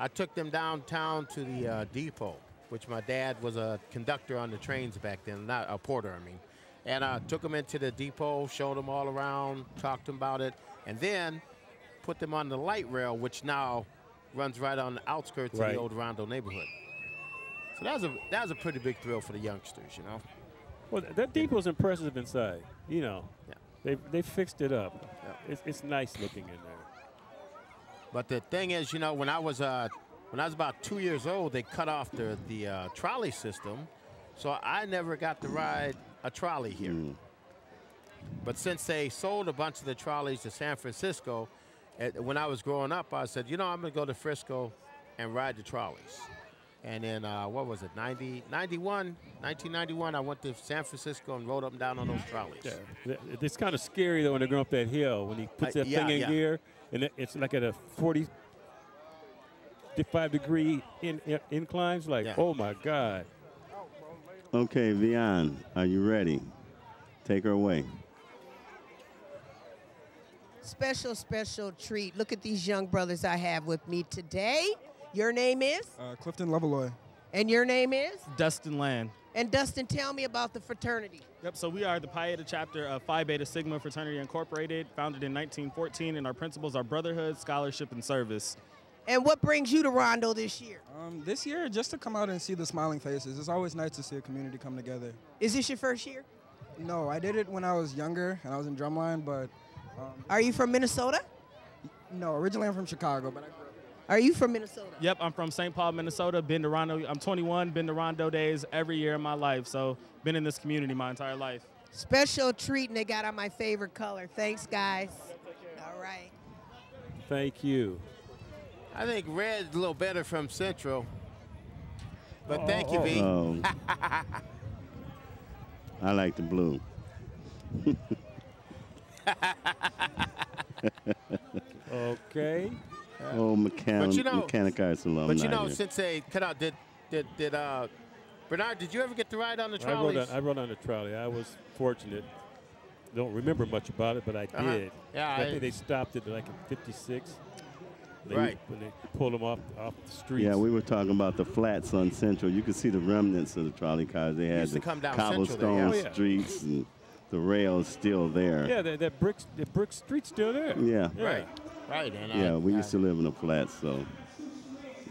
I took them downtown to the uh, depot, which my dad was a conductor on the trains back then, not a porter, I mean. And I took them into the depot, showed them all around, talked to them about it, and then put them on the light rail, which now runs right on the outskirts right. of the old Rondo neighborhood. So that was, a, that was a pretty big thrill for the youngsters, you know? Well, that depot's impressive inside, you know. Yeah. They, they fixed it up. Yeah. It's, it's nice looking in there. But the thing is, you know, when I was, uh, when I was about two years old, they cut off the, the uh, trolley system, so I never got to ride a trolley here. Mm. But since they sold a bunch of the trolleys to San Francisco, at, when I was growing up, I said, you know, I'm gonna go to Frisco and ride the trolleys. And then, uh, what was it, ninety, ninety-one, nineteen ninety-one, I went to San Francisco and rode up and down on those trolleys. Yeah. It's kind of scary, though, when they're going up that hill, when he puts that uh, yeah, thing in yeah. gear, and it's like at a forty-five degree in, in, incline, it's like, yeah. oh my God. Okay, Vionne, are you ready? Take her away. Special, special treat. Look at these young brothers I have with me today. Your name is? Uh, Clifton Leveloy. And your name is? Dustin Land. And Dustin, tell me about the fraternity. Yep, so we are the Pi Eta chapter of Phi Beta Sigma Fraternity Incorporated, founded in nineteen fourteen, and our principles are brotherhood, scholarship, and service. And what brings you to Rondo this year? Um, this year, just to come out and see the smiling faces. It's always nice to see a community come together. Is this your first year? No, I did it when I was younger, and I was in drumline, but... Um, Are you from Minnesota? No, originally I'm from Chicago, but I grew up here. Are you from Minnesota? Yep, I'm from Saint Paul, Minnesota. Been to Rondo. I'm twenty-one, been to Rondo Days every year in my life, so been in this community my entire life. Special treat, and they got on my favorite color. Thanks, guys. All right. Thank you. I think red's a little better from Central, but oh, thank you, V. Oh. I like the blue. Okay. Uh, oh, mechanic, you know, mechanic arts alumni. But you know, here. Since they cut out, did did did uh, Bernard? Did you ever get to ride on the trolley? I, I rode on the trolley. I was fortunate. Don't remember much about it, but I did. Uh-huh. Yeah, I, I think they stopped it like in fifty-six. They, right. When they pulled them off, off the streets. Yeah, we were talking about the flats on Central. You could see the remnants of the trolley cars. They had the cobblestone yeah. streets, and the rails still there. Yeah, that, that brick, the brick street's still there. Yeah. yeah. Right. Right. And yeah, I, we I, used to live in the flats, so.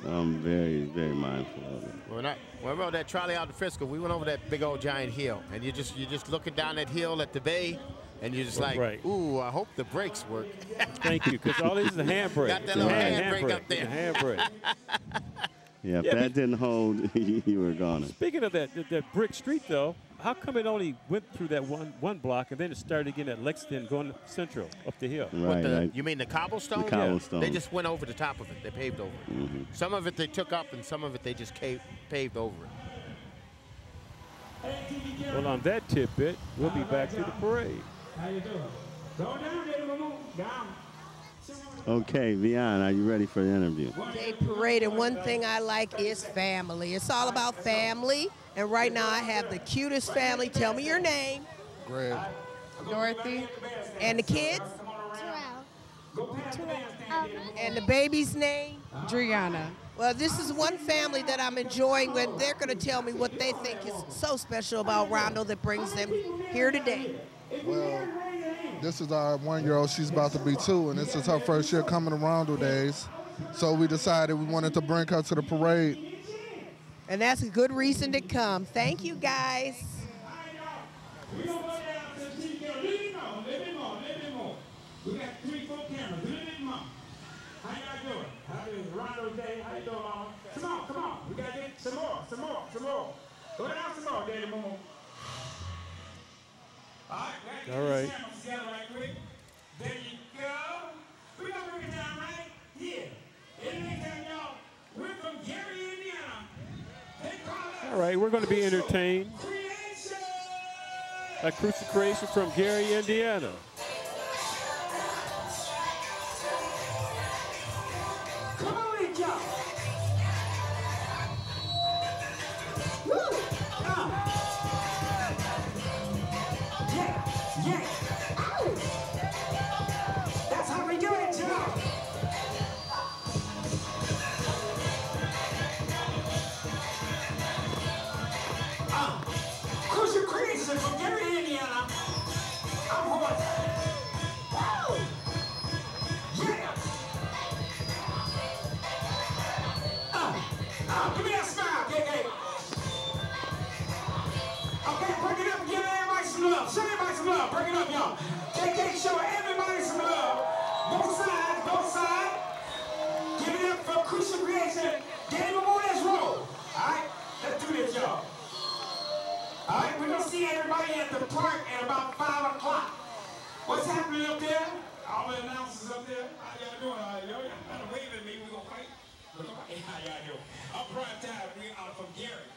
I'm very, very mindful of it. Well, not, well, remember that trolley out to Frisco, we went over that big old giant hill, and you just you're just looking down that hill at the bay, and you're just well, like, right. ooh, I hope the brakes work. Thank you, because all this is a handbrake. Got that little handbrake up there. Handbrake. Yeah, if yeah, that didn't hold, you were gone. Speaking of that, that, that brick street, though, how come it only went through that one one block and then it started again at Lexington going central up the hill? Right, the, right. You mean the cobblestone? The cobblestone. Yeah. They just went over the top of it. They paved over it. Mm-hmm. Some of it they took up and some of it they just caved, paved over it. Well, on that tidbit, we'll be back to the parade. How you doing? Go down, down. Okay, Vionne, are you ready for the interview? Day parade, and one thing I like is family. It's all about family, and right now I have the cutest family. Tell me your name. Greg. Dorothy. And the kids? Terrell. And the baby's name? Drianna. Well, this is one family that I'm enjoying, and they're going to tell me what they think is so special about Rondo that brings them here today. Well, this is our one-year-old. She's about to be two, and this is her first year coming to Rondo Days. So we decided we wanted to bring her to the parade. And that's a good reason to come. Thank you, guys. Come on, come on. We got to get some more, some more, some more. Go down some more, Daddy Moon. All right. There you go. We're going to bring it down right here. We're from Gary, Indiana. All right, we're going to be entertained. A Crucial Creation from Gary, Indiana. Come on in, y'all. Show everybody some love. Break it up, y'all. K K, show everybody some love. Both sides, both sides. Give it up for Crucial Creation. Game of Moon's roll. All right, let's do this, y'all. All right, we're going to see everybody at the park at about five o'clock. What's happening up there? All the announcers up there. How y'all doing? How y'all doing? Y'all not waving at me. We're going to fight. We're going to fight. How y'all doing? I'm Brian Dyer. We are from Gary,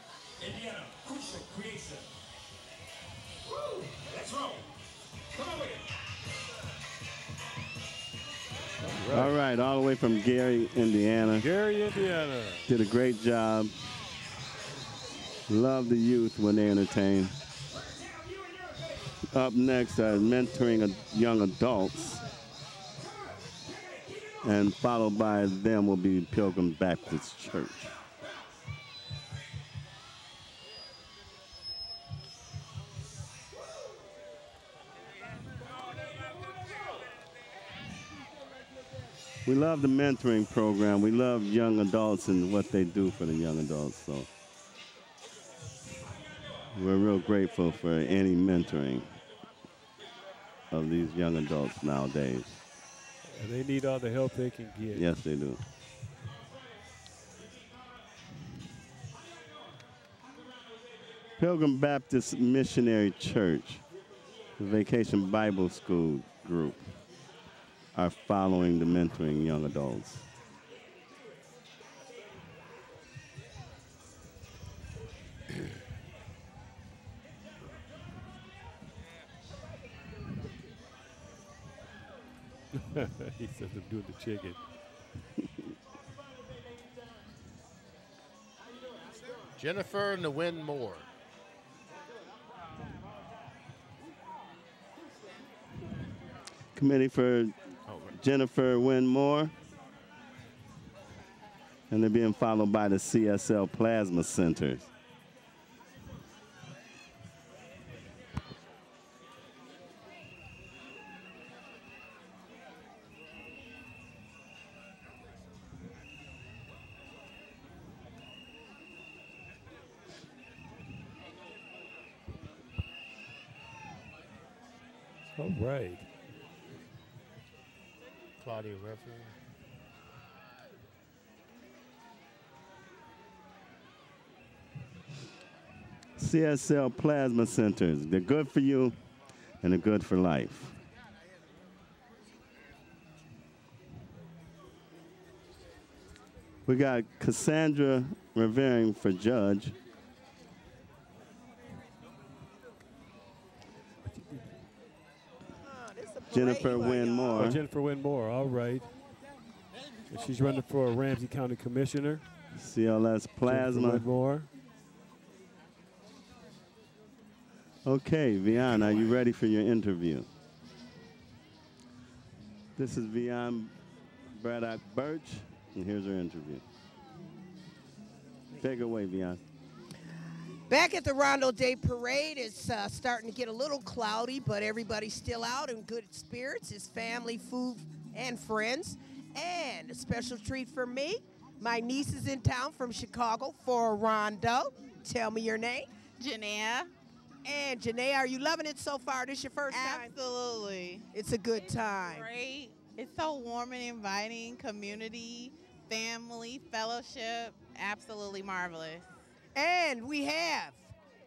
Indiana. Crucial Creation. Woo! Let's roll. Come on with it. All right, all the way from Gary, Indiana. Gary, Indiana. Did a great job. Love the youth when they entertain. Up next, uh, mentoring young adults. And followed by them will be Pilgrim Baptist Church. We love the mentoring program. We love young adults and what they do for the young adults. So we're real grateful for any mentoring of these young adults nowadays. And they need all the help they can get. Yes, they do. Pilgrim Baptist Missionary Church, the Vacation Bible School group, are following the mentoring young adults. He says I'm doing the chicken. Jennifer and the Wynn Moore. Committee for Jennifer Wynn Moore, and they're being followed by the C S L Plasma Centers. All right. Claudia River. C S L Plasma Centers. They're good for you and they're good for life. We got Cassandra revering for judge. Jennifer Wynn Moore. Oh, Jennifer Wynn Moore, all right. And she's running for a Ramsey County Commissioner. C L S Plasma. Moore. Okay, Vionne, are you ready for your interview? This is Vionne Braddock Burch, and here's her interview. Take it away, Vionne. Back at the Rondo Day Parade, it's uh, starting to get a little cloudy, but everybody's still out in good spirits. It's family, food, and friends. And a special treat for me, my niece is in town from Chicago for a Rondo. Tell me your name. Janaea. And Janaea, are you loving it so far? This your first Absolutely. time? Absolutely. It's a good it's time. Great. It's so warm and inviting. Community, family, fellowship. Absolutely marvelous. And we have,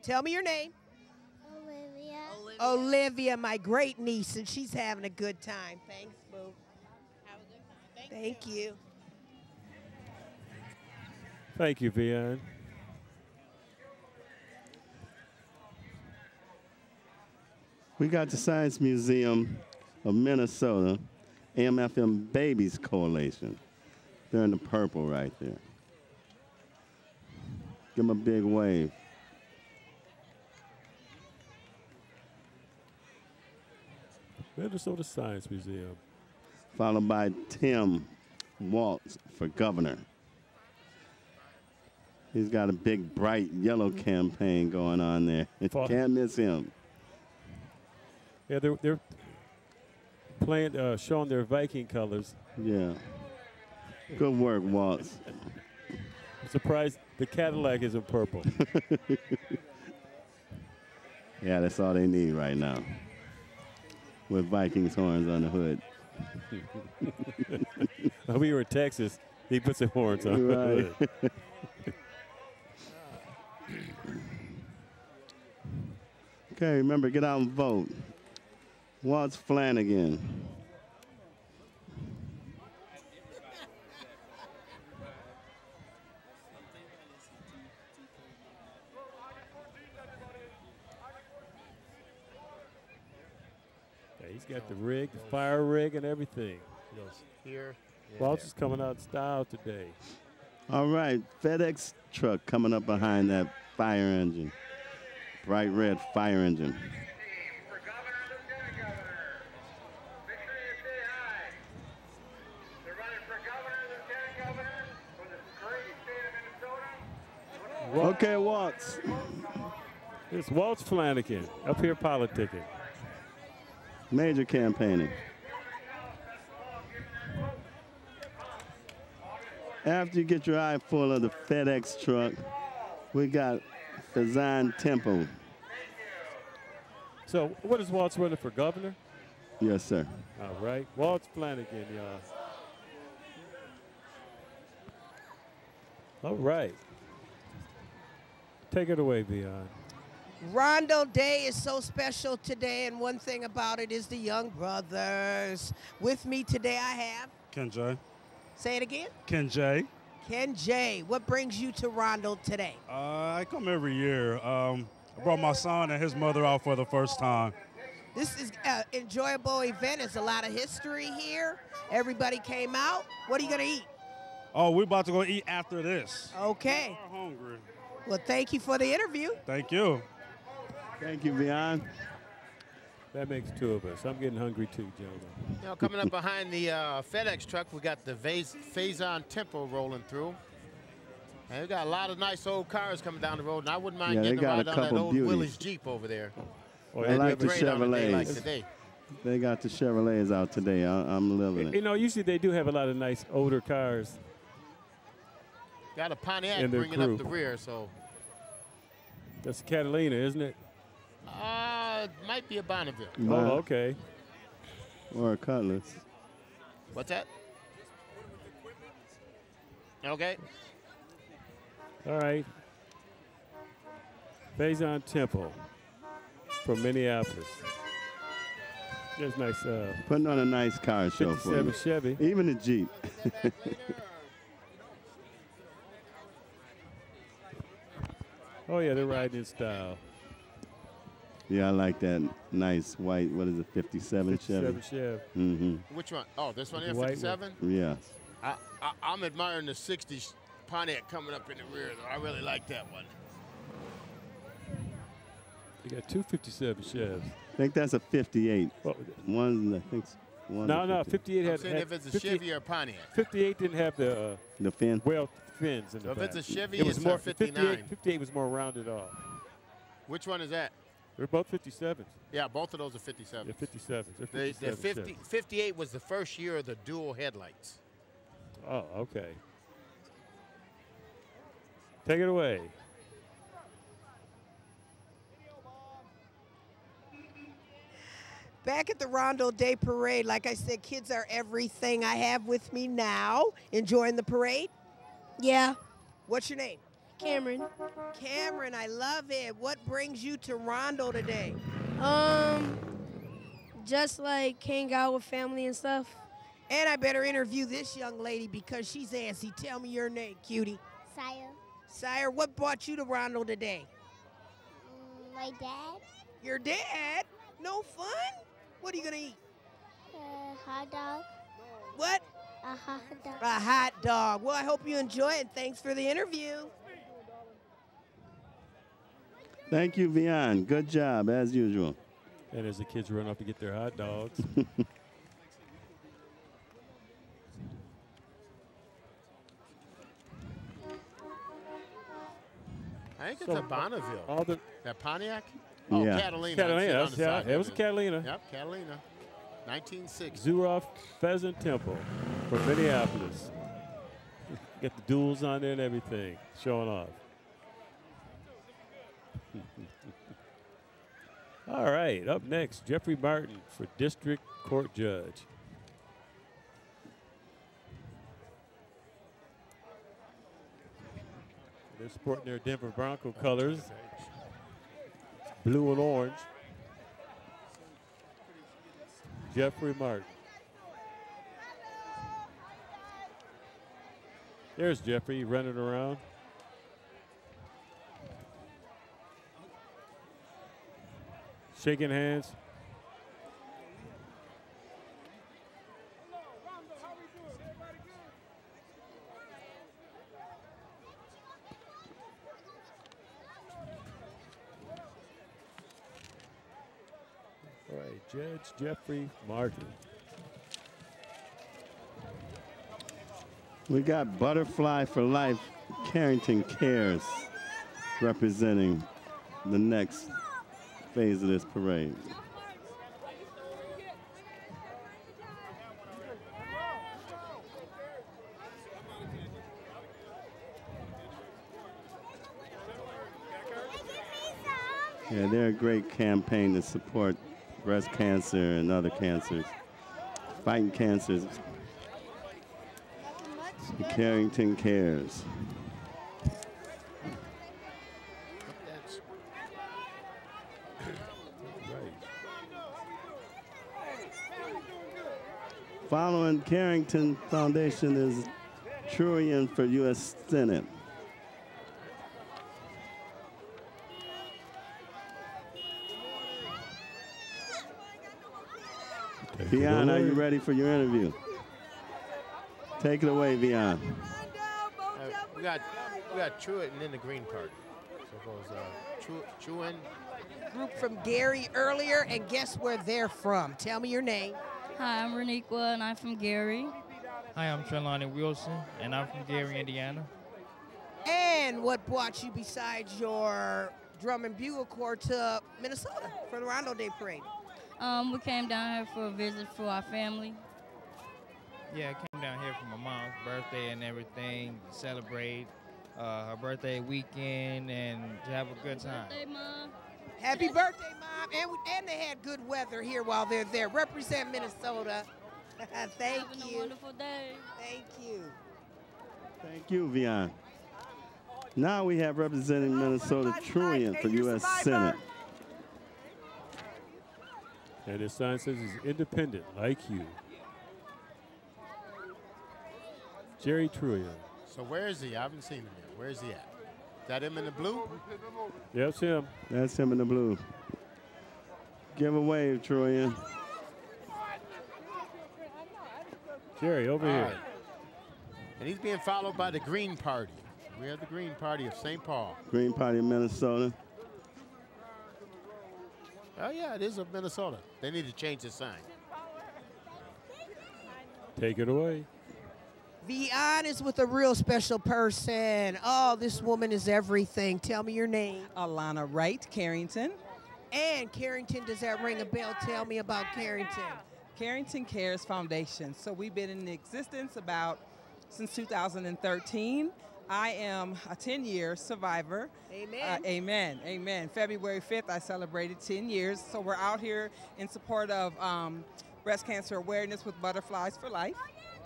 tell me your name. Olivia. Olivia. Olivia, my great niece, and she's having a good time. Thanks, boo. Have a good time. Thank, Thank you. you. Thank you, Vionne. We got the Science Museum of Minnesota, A M F M Babies Coalition. They're in the purple right there. Give them a big wave. Minnesota Science Museum. Followed by Tim Walz for governor. He's got a big, bright yellow campaign going on there. You can't miss him. Yeah, they're, they're playing, uh, showing their Viking colors. Yeah. Good work, Waltz. I'm surprised the Cadillac isn't purple. Yeah, that's all they need right now. With Vikings horns on the hood. We were in Texas. He put some horns on right. the hood. Okay, remember, get out and vote. Waltz Flanagan. Yeah, he's got the rig, the fire rig, and everything. Here, Waltz is coming out in style today. All right, FedEx truck coming up behind that fire engine. Bright red fire engine. Okay, Waltz. It's Waltz Flanagan up here politicking. Major campaigning. After you get your eye full of the FedEx truck, we got Fazan Temple. So what is Waltz running for governor? Yes, sir. All right, Waltz Flanagan, y'all. All right. Take it away, Vionne. Rondo Day is so special today, and one thing about it is the Young Brothers. With me today I have... Ken J. Say it again? Ken J. Ken J. What brings you to Rondo today? Uh, I come every year. Um, I brought my son and his mother out for the first time. This is an enjoyable event. There's a lot of history here. Everybody came out. What are you going to eat? Oh, we're about to go eat after this. Okay. We are hungry. Well, thank you for the interview. Thank you. Thank you, Vionne. That makes two of us. I'm getting hungry too, gentlemen. Now, coming up behind the uh, FedEx truck, we got the Fazan Temple rolling through. And we got a lot of nice old cars coming down the road, and I wouldn't mind yeah, getting a ride on that old beauties. Willie's Jeep over there. Oh, they like the Chevrolets. Like today. They got the Chevrolets out today. I, I'm loving it. You know, usually they do have a lot of nice older cars. Got a Pontiac bringing crew. up the rear, so. That's Catalina, isn't it? Uh, might be a Bonneville. Wow. Oh, okay. Or a Cutlass. What's that? Okay. All right. Faison Temple from Minneapolis. That's nice. Uh, Putting on a nice car show for you. Chevy. Even a Jeep. Oh, yeah, they're riding in style. Yeah, I like that nice white, what is it, fifty-seven Chevy? fifty-seven Chevy. Mm-hmm. Which one? Oh, this one here, fifty-seven? Yeah. I, I, I'm admiring the sixty Pontiac coming up in the rear, though. I really like that one. They got two fifty-seven Chevs. I think that's a fifty-eight. Oh. One, I think. One no, no, fifty-eight I'm had. Saying had if it's a Chevy or a Pontiac. fifty-eight didn't have the uh, the fin. Well, fins in the so back. If it's a Chevy, it was it's more fifty-nine. fifty-eight, fifty-eight was more rounded off. Which one is that? They're both fifty-sevens. Yeah, both of those are fifty-sevens. They're fifty-sevens. They're fifty-sevens. They, they're fifty, fifty-eight was the first year of the dual headlights. Oh, okay. Take it away. Back at the Rondo Day Parade, like I said, kids are everything I have with me now. Enjoying the parade? Yeah. What's your name? Cameron. Cameron, I love it. What brings you to Rondo today? Um, just like hang out with family and stuff. And I better interview this young lady because she's antsy. Tell me your name, cutie. Sire. Sire, what brought you to Rondo today? Um, my dad. Your dad? No fun? What are you going to eat? A hot dog. What? A hot dog. A hot dog. Well, I hope you enjoy it. Thanks for the interview. Thank you, Vionne. Good job, as usual. And as the kids run off to get their hot dogs. I think it's so, a Bonneville. All the that Pontiac? Oh, yeah. Catalina. Catalina. That's, yeah, it was a Catalina. Yep, Catalina. nineteen sixty. Zuroff Pheasant Temple from Minneapolis. Got the duels on there and everything, showing off. All right, up next, Jeffrey Martin for District Court Judge. They're sporting their Denver Bronco colors. Blue and orange. Jeffrey Martin. There's Jeffrey running around. Shaking hands. Judge Jeffrey Martin. We got Butterfly for Life, Carrington Cares, representing the next phase of this parade. Yeah, they're a great campaign to support breast cancer and other cancers, fighting cancers. Carrington Cares. Following Carrington Foundation is Trurian for U S Senate. Vionne, are you ready for your interview? Take it away, Vionne. Uh, we got we got Truett and then the green part. So it goes uh, Tru Truett. Group from Gary earlier, and guess where they're from? Tell me your name. Hi, I'm Reniqua, and I'm from Gary. Hi, I'm Trelawney Wilson, and I'm from Gary, Indiana. And what brought you besides your drum and bugle corps to Minnesota for the Rondo Day Parade? Um, we came down here for a visit for our family. Yeah, I came down here for my mom's birthday and everything, to celebrate uh, her birthday weekend and to have a good time. Happy birthday, Mom. Happy birthday, Mom. And, we, and they had good weather here while they're there. Represent Minnesota. Thank Having you. A wonderful day. Thank you. Thank you, Vionne. Now we have representing Minnesota Trullian for U S Senate. And his sign says he's independent, like you. Jerry Trullian. So where is he? I haven't seen him yet. Where is he at? Is that him in the blue? Yeah, that's him. That's him in the blue. Give a wave, Trullian. Jerry, over All here. Right. And he's being followed by the Green Party. We have the Green Party of Saint Paul. Green Party of Minnesota. Oh, yeah, it is of Minnesota. They need to change the sign. Take it away. Vionne is with a real special person. Oh, this woman is everything. Tell me your name. Alana Wright, Carrington. And Carrington, does that ring a bell? Tell me about Carrington. Carrington Cares Foundation. So we've been in existence about since two thousand thirteen. I am a ten-year survivor. Amen. Uh, amen. Amen. February fifth, I celebrated ten years. So we're out here in support of um, breast cancer awareness with Butterflies for Life.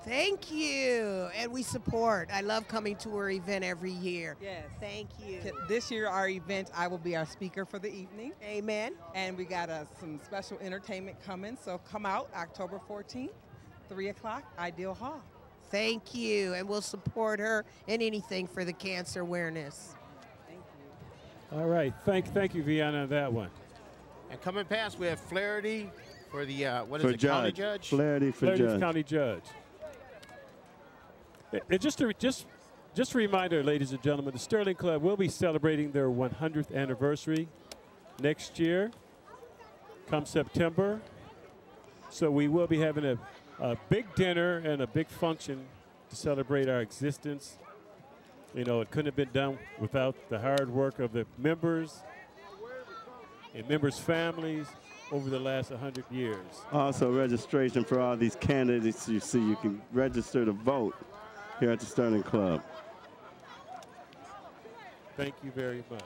Thank you. And we support. I love coming to our event every year. Yes. Thank you. This year, our event, I will be our speaker for the evening. Amen. And we got uh, some special entertainment coming. So come out October fourteenth, three o'clock, Ideal Hall. Thank you, and we'll support her in anything for the cancer awareness. Thank you. All right, thank thank you, Vionne, on that one. And coming past, we have Flaherty for the, uh, what for is it, judge. county judge? Flaherty for Flaherty's judge. county judge. And just a, just, just a reminder, ladies and gentlemen, the Sterling Club will be celebrating their one hundredth anniversary next year, come September. So we will be having a A big dinner and a big function to celebrate our existence. You know, it couldn't have been done without the hard work of the members and members' families over the last one hundred years. Also, registration for all these candidates you see. You can register to vote here at the Sterling Club. Thank you very much.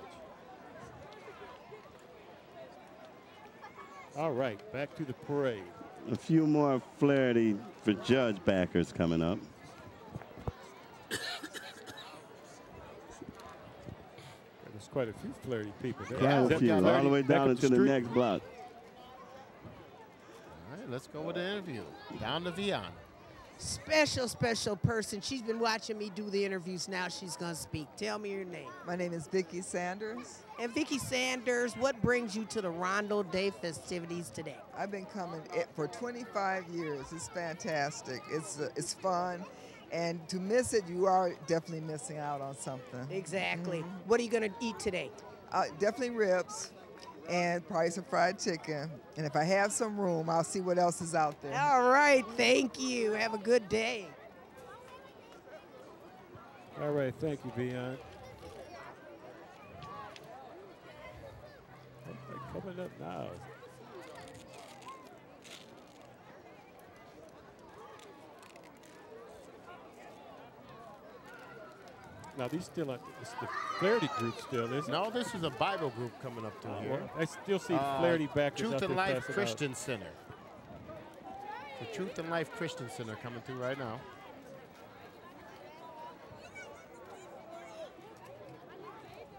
All right, back to the parade. A few more Flaherty for judge backers coming up. There's quite a few Flaherty people there. Quite a few, all the way down into the, the next block. All right, let's go with the interview. Down to Vionne. Special, special person. She's been watching me do the interviews. Now she's going to speak. Tell me your name. My name is Vicki Sanders. And Vicki Sanders, what brings you to the Rondo Day festivities today? I've been coming for twenty-five years. It's fantastic. It's uh, it's fun. And to miss it, you are definitely missing out on something. Exactly. Mm-hmm. What are you going to eat today? Uh, definitely ribs. And probably some fried chicken. And if I have some room, I'll see what else is out there. All right, thank you. Have a good day. All right, thank you, Vionne. Coming up now. Now, these still are, it's the Flaherty group still, isn't it? No, this is a Bible group coming up to uh, here. I still see uh, Flaherty backers Truth out and Life Christian out. Center. The Truth and Life Christian Center coming through right now.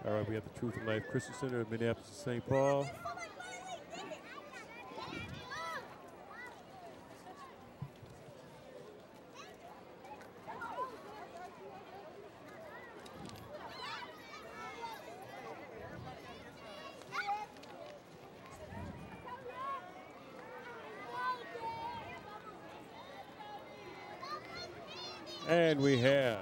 All right, we have the Truth and Life Christian Center in Minneapolis, Saint Paul. And we have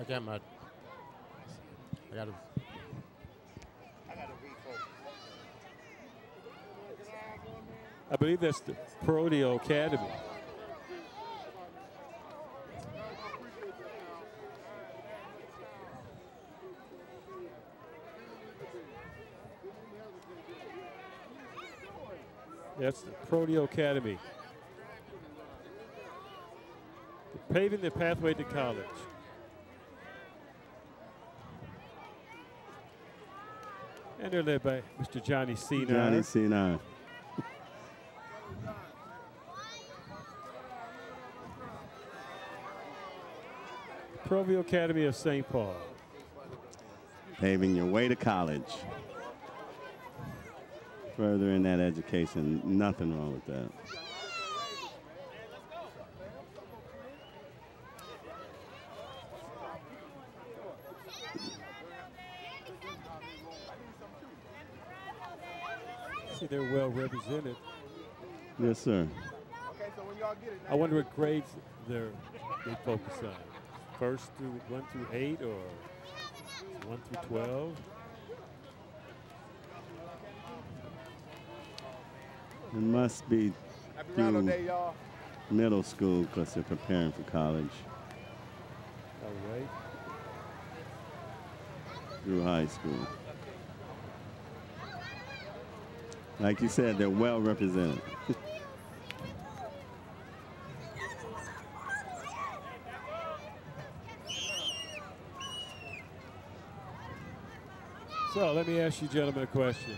I got my I got a I believe that's the Parodio Academy. That's the Parodio Academy. The paving their pathway to college. And they're led by Mister Johnny C nine. Johnny C nine. Provio Academy of Saint Paul. Paving your way to college. Further in that education, nothing wrong with that. See, they're well represented. Yes, sir. Okay, so when y'all get it, I wonder what grades they're they focus on. First through one through eight or one through twelve. It must be through middle school because they're preparing for college. All right. Through high school. Like you said, they're well represented. So let me ask you gentlemen a question.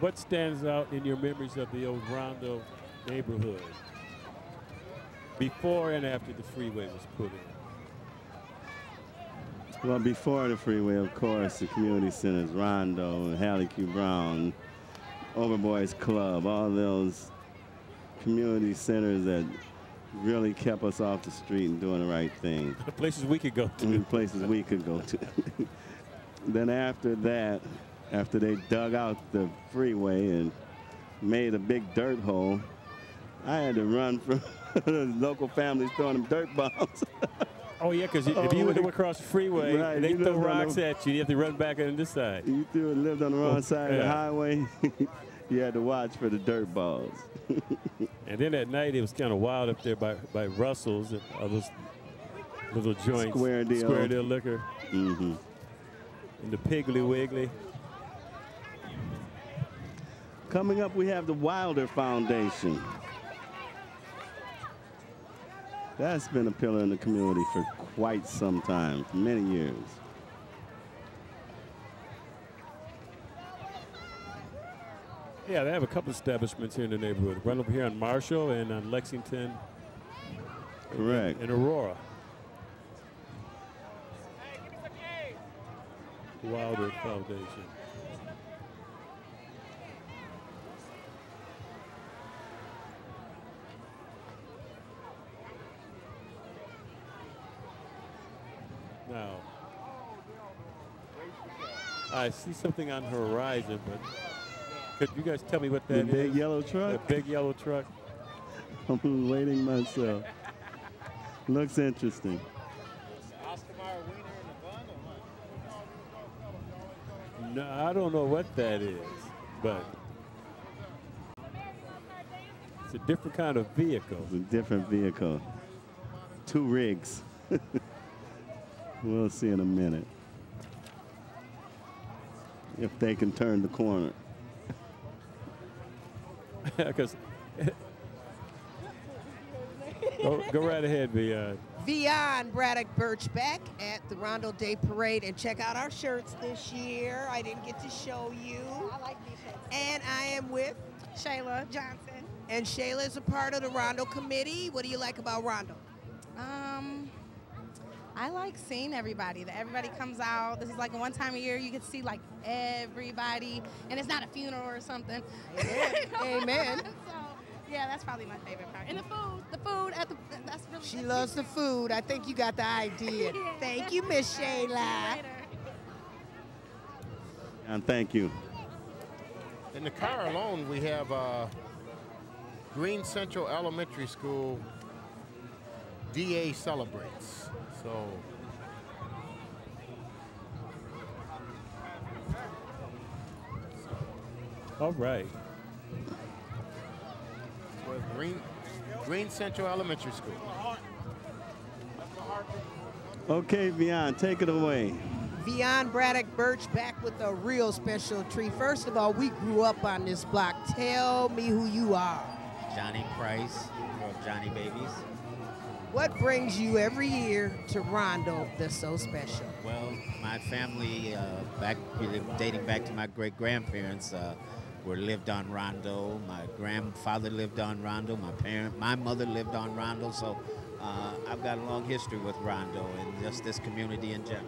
What stands out in your memories of the old Rondo neighborhood before and after the freeway was put in? Well, before the freeway, of course, the community centers, Rondo, Hallie Q Brown, Overboys Club, all those community centers that really kept us off the street and doing the right thing. The places we could go to. And places we could go to. Then after that, after they dug out the freeway and made a big dirt hole, I had to run from the local families throwing them dirt bombs. Oh, yeah, because oh, if you went across the freeway, right, they throw rocks the, at you. You have to run back on this side. You threw, lived on the wrong side yeah. of the highway. You had to watch for the dirt balls. And then at night, it was kind of wild up there by, by Russell's and all those little joints. Square Deal. Square Deal Liquor. Mm-hmm. And the Piggly Wiggly. Coming up, we have the Wilder Foundation. That's been a pillar in the community for quite some time, for many years. Yeah, they have a couple establishments here in the neighborhood. Right over here on Marshall and on Lexington. Correct. And, and Aurora. Wilder Foundation. Now, I see something on the horizon, but could you guys tell me what that is? The big yellow truck? The big yellow truck. I'm waiting myself. Looks interesting. No, I don't know what that is, but it's a different kind of vehicle. It's a different vehicle. Two rigs. We'll see in a minute if they can turn the corner. Because go, go right ahead, Vionne. Vionne Braddock Burch back at the Rondo Day Parade, and check out our shirts this year. I didn't get to show you. I like these shirts. And I am with Shayla Johnson. And Shayla is a part of the Rondo Committee. What do you like about Rondo? Um. I like seeing everybody, that everybody comes out. This is like one time a year you can see like everybody, and it's not a funeral or something. Amen. Amen. So, yeah, that's probably my favorite part. And the food, the food at the, that's really She loves the food. I think you got the idea. Yeah. Thank you, Miss Shayla. Right, and thank you. In the car alone, we have uh, Green Central Elementary School D A celebrates. So all right. Well, Green Green Central Elementary School. Okay, Vionne, take it away. Vionne Braddock Burch back with a real special treat. First of all, we grew up on this block. Tell me who you are. Johnny Price, or Johnny Babies. What brings you every year to Rondo that's so special? Well, my family, uh, back dating back to my great-grandparents, uh, were lived on Rondo. My grandfather lived on Rondo. My parent, my mother lived on Rondo. So uh, I've got a long history with Rondo and just this community in general.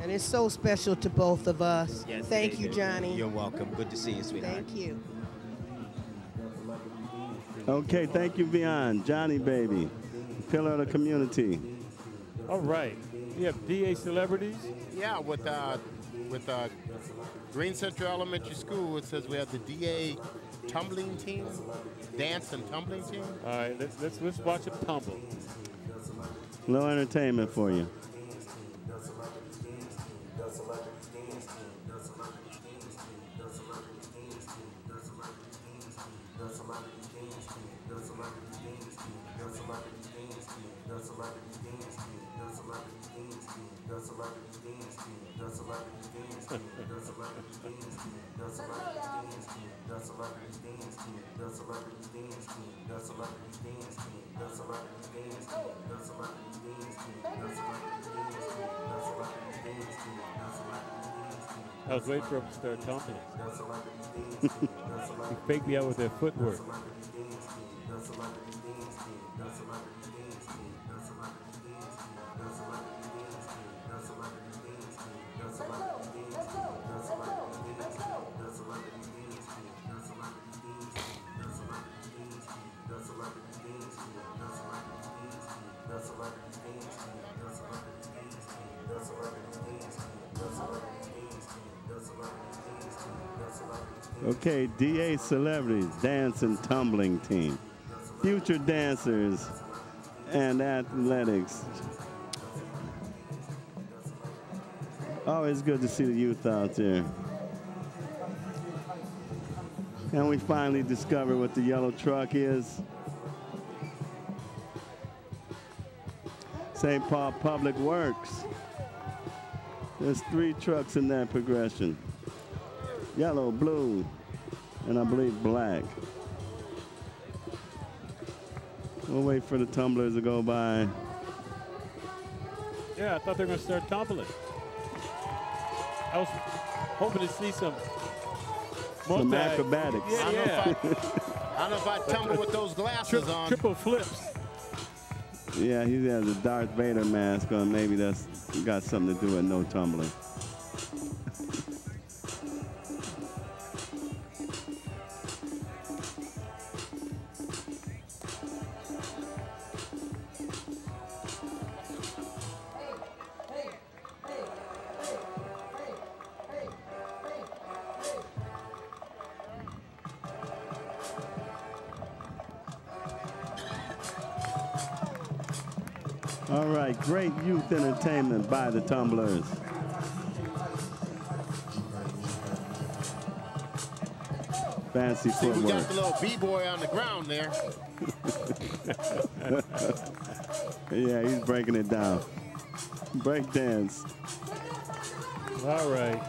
And it's so special to both of us. Yes, Thank you, Johnny. You're welcome. Good to see you, sweetheart. Thank you. Okay, thank you, Vionne. Johnny, baby, pillar of the community. All right, you have D A celebrities. Yeah, with uh, with uh, Green Central Elementary School, it says we have the D A tumbling team, dance and tumbling team. All right, let's let's, let's watch it tumble. A little entertainment for you. I was waiting for them to start talking. They faked me out with their footwork. Okay, D A celebrities, dance and tumbling team, future dancers and athletics. Always good to see the youth out there. And we finally discovered what the yellow truck is. Saint Paul Public Works. There's three trucks in that progression. Yellow, blue, and I believe black. We'll wait for the tumblers to go by. Yeah, I thought they were gonna start tumbling. I was hoping to see some some acrobatics. Yeah, yeah. I, don't I, I don't know if I tumble with those glasses triple, on. Triple flips. Yeah, he has a Darth Vader mask on. Maybe that's got something to do with no tumbling. Great youth entertainment by the tumblers. Fancy footwork. We got the little b-boy on the ground there. Yeah, he's breaking it down. Break dance. All right.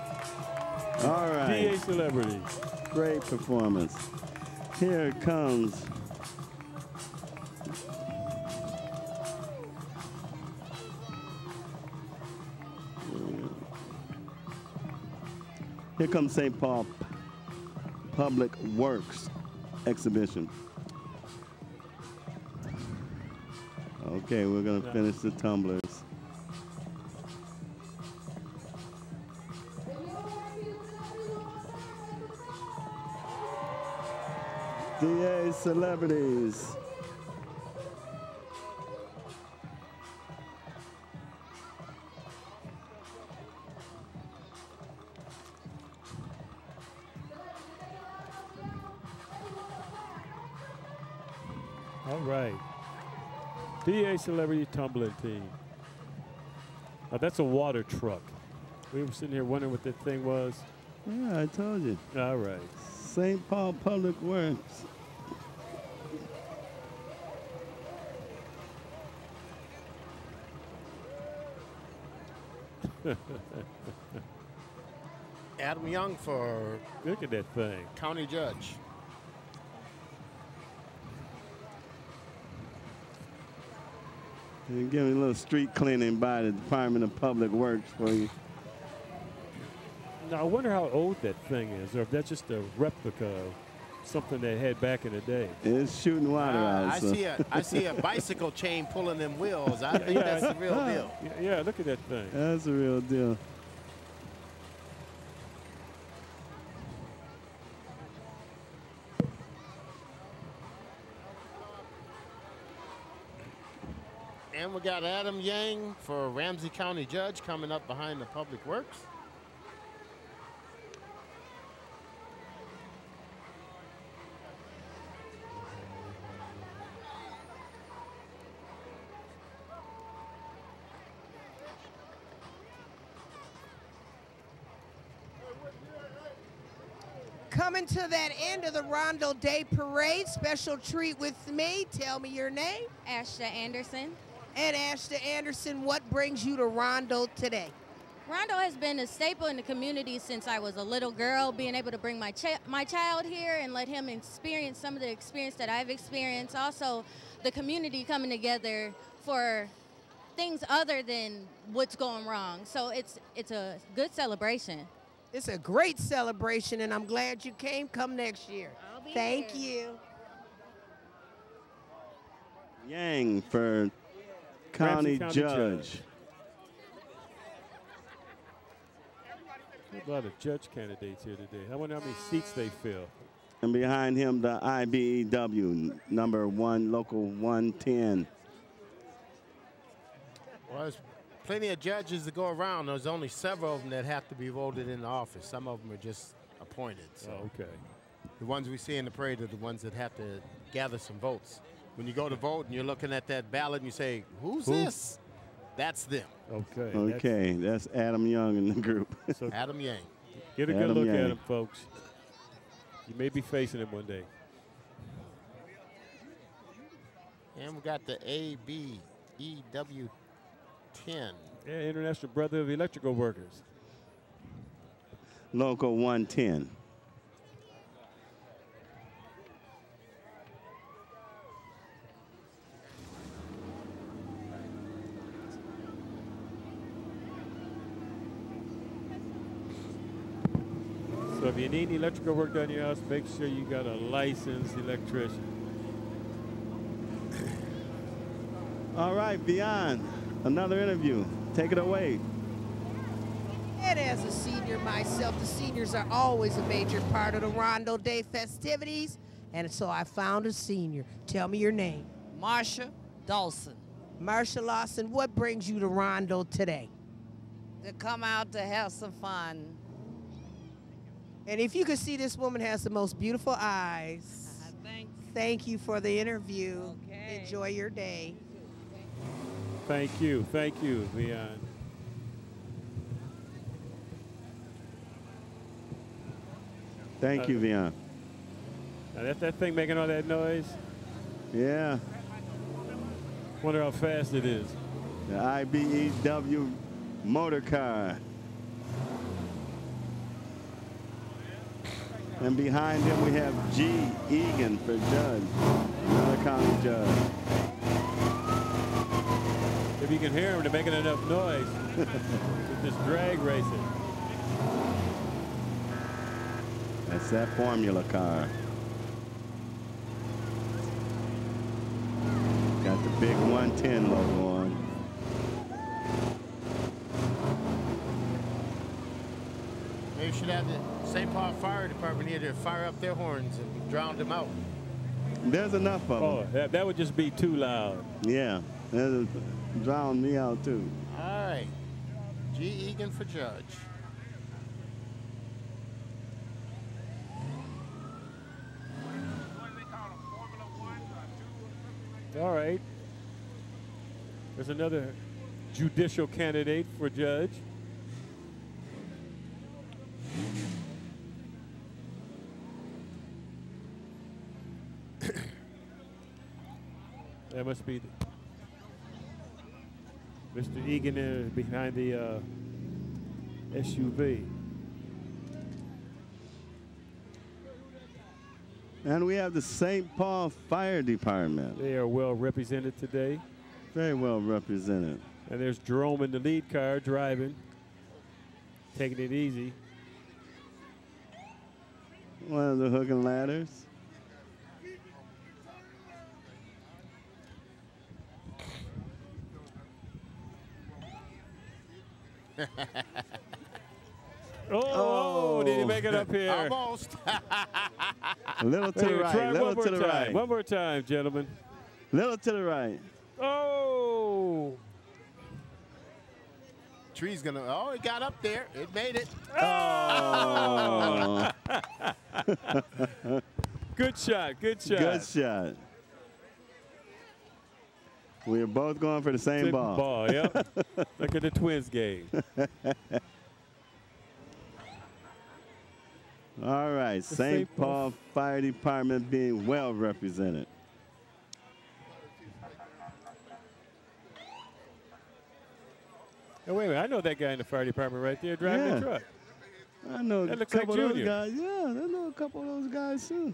All right. D A celebrities. Great performance. Here comes Here comes Saint Paul Public Works exhibition. Okay, we're gonna yeah. finish the tumblers. D A celebrities. D A celebrity tumbling team. Oh, that's a water truck. We were sitting here wondering what that thing was. Yeah, I told you. All right. Saint Paul Public Works. Adam Young for look at that thing. County judge. And give me a little street cleaning by the Department of Public Works for you. Now, I wonder how old that thing is, or if that's just a replica of something they had back in the day. It's shooting water uh, out. I so. see a, I see a bicycle chain pulling them wheels. I think yeah, that's the real uh, deal. Yeah, yeah, look at that thing. That's the real deal. And we got Adam Yang for Ramsey County Judge coming up behind the Public Works. Coming to that end of the Rondo Day Parade, special treat with me. Tell me your name. Ashta Anderson. And Ashta Anderson, what brings you to Rondo today? Rondo has been a staple in the community since I was a little girl, being able to bring my, ch my child here and let him experience some of the experience that I've experienced. Also, the community coming together for things other than what's going wrong. So it's, it's a good celebration. It's a great celebration, and I'm glad you came. Come next year. I'll be Thank here. you. Yang for... County, County Judge. Judge. There's a lot of judge candidates here today. I wonder how many seats they fill. And behind him, the I B E W, number one, local one ten. Well, there's plenty of judges to go around. There's only several of them that have to be voted into office. Some of them are just appointed. So oh, okay. The ones we see in the parade are the ones that have to gather some votes. When you go to vote and you're looking at that ballot and you say, who's Who? this? That's them. Okay. Okay. That's, that's Adam Young in the group. So Adam Yang. Get a Adam good look Yang. at him, folks. You may be facing him one day. And we got the A B E W ten. Yeah, International Brotherhood of Electrical Workers. Local one ten. So if you need electrical work done in your house, make sure you got a licensed electrician. All right, Vionne, another interview. Take it away. And as a senior myself, the seniors are always a major part of the Rondo Day festivities. And so I found a senior. Tell me your name. Marsha Dawson. Marsha Lawson, what brings you to Rondo today? To come out to have some fun. And if you could see, this woman has the most beautiful eyes. Uh, thanks. Thank you for the interview. Okay. Enjoy your day. Thank you. Thank you, Vionne. Thank uh, you, Vionne. Now that's that thing making all that noise? Yeah. Wonder how fast it is. The I B E W motor car. And behind him, we have G. Egan for judge, another county judge. If you can hear him, they're making enough noise with this drag racing. That's that formula car. Got the big one ten logo on. Maybe we should have the Saint Paul Fire Department here to fire up their horns and drown them out. There's enough of oh, them. That, that would just be too loud. Yeah, that'll drown me out too. All right, G. Egan for judge. All right, there's another judicial candidate for judge. That must be Mister Egan is behind the uh, S U V. And we have the Saint Paul Fire Department. They are well represented today. Very well represented. And there's Jerome in the lead car driving, taking it easy. One of the hook and ladders. oh, oh, did he make it up here? Almost. A little to Wait, the right, little to the time. right. One more time, gentlemen. Little to the right. Oh. Tree's gonna, oh, it got up there. It made it. Oh. Good shot, good shot. Good shot. We are both going for the same, same ball. ball yep. Look at the Twins game. All right, Saint Paul Fire Department being well represented. Oh, wait a minute, I know that guy in the fire department right there driving yeah. the truck. I know that a couple like of those guys. Yeah, I know a couple of those guys too.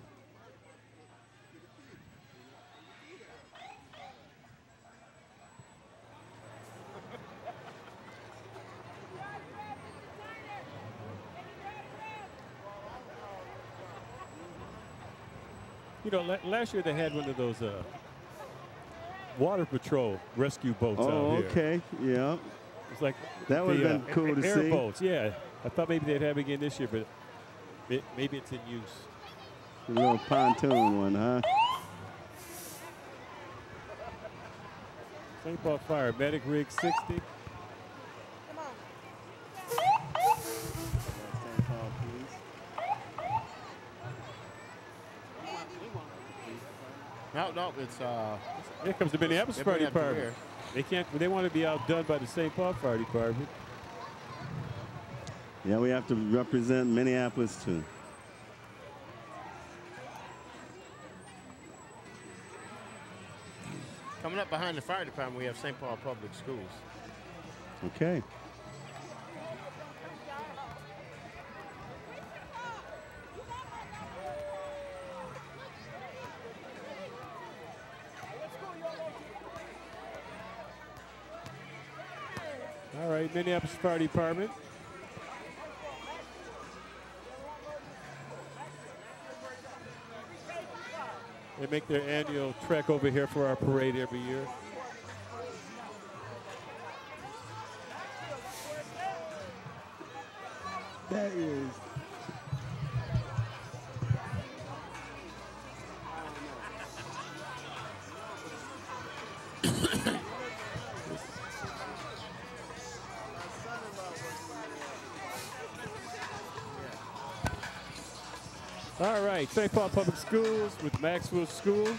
You know, last year they had one of those uh, water patrol rescue boats oh, out here. Oh, okay, yeah. It's like that would the, have been uh, cool air, to air see. Boats, yeah. I thought maybe they'd have it again this year, but it, maybe it's in use. A little pontoon one, huh? Saint Paul Fire, Medic Rig sixty. Come on. Saint Paul, please. No, no, it's uh. Here comes the Minneapolis Fire Department. They can't. They want to be outdone by the Saint Paul Fire Department. Yeah, we have to represent Minneapolis too. Coming up behind the fire department, we have Saint Paul Public Schools. Okay. All right, Minneapolis Fire Department. They make their annual trek over here for our parade every year. That is. All right, Saint Paul Public Schools with Maxwell School.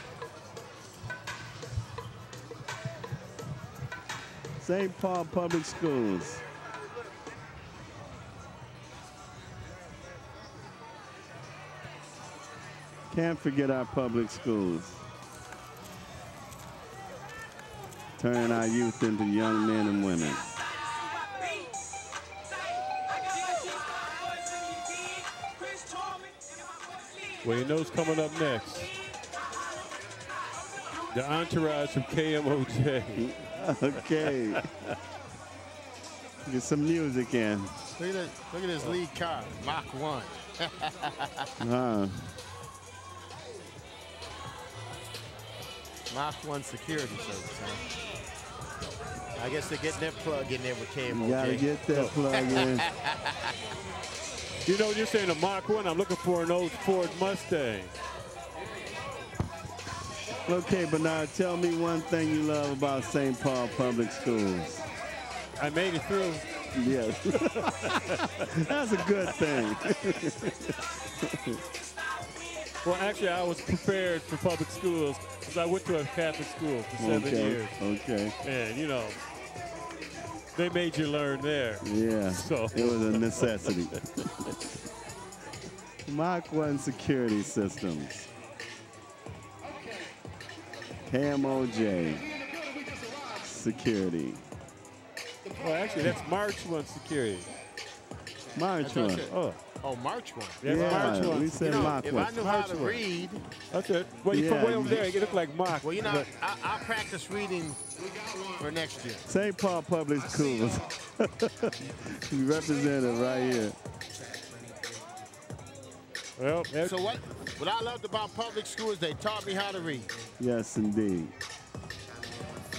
Saint Paul Public Schools. Can't forget our public schools. Turn our youth into young men and women. Well, you know what's coming up next. The entourage from K M O J. Okay. Get some music in. Look at this, look at this lead car, Mach one. uh-huh. Mach one security service, huh? I guess they're getting their plug in there with K M O J. You gotta get that plug in. You know, you're saying a Mach one, I'm looking for an old Ford Mustang. Okay, Bernard, tell me one thing you love about Saint Paul Public Schools. I made it through. Yes. That's a good thing. Well, actually, I was prepared for public schools because I went to a Catholic school for seven okay. years. Okay. And, you know, they made you learn there. Yeah, so. It was a necessity. Mach one security systems. K M O J security. Well, actually, that's March one security. March one. Oh. Oh, March one. That's yeah, March one. We said you know, March if one. If I knew March how to one. read. That's it. Well, you're yeah, from way over there. It looks like March. Well, you know, I, I practice reading for next year. Saint Paul Public Schools. We represent it right here. Well, so what, what I loved about public school is they taught me how to read. Yes, indeed.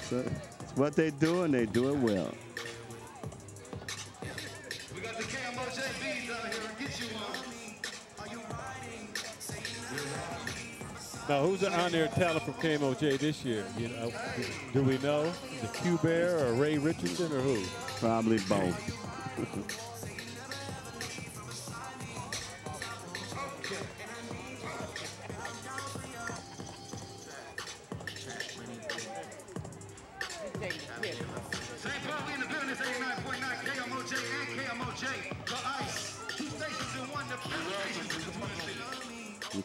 So it's what they do, and they do it well. We got the Cameo J Bs out here. Get you one. Now, who's an on-air talent from Cameo J this year? You know, do we know? The Q Bear or Ray Richardson or who? Probably both.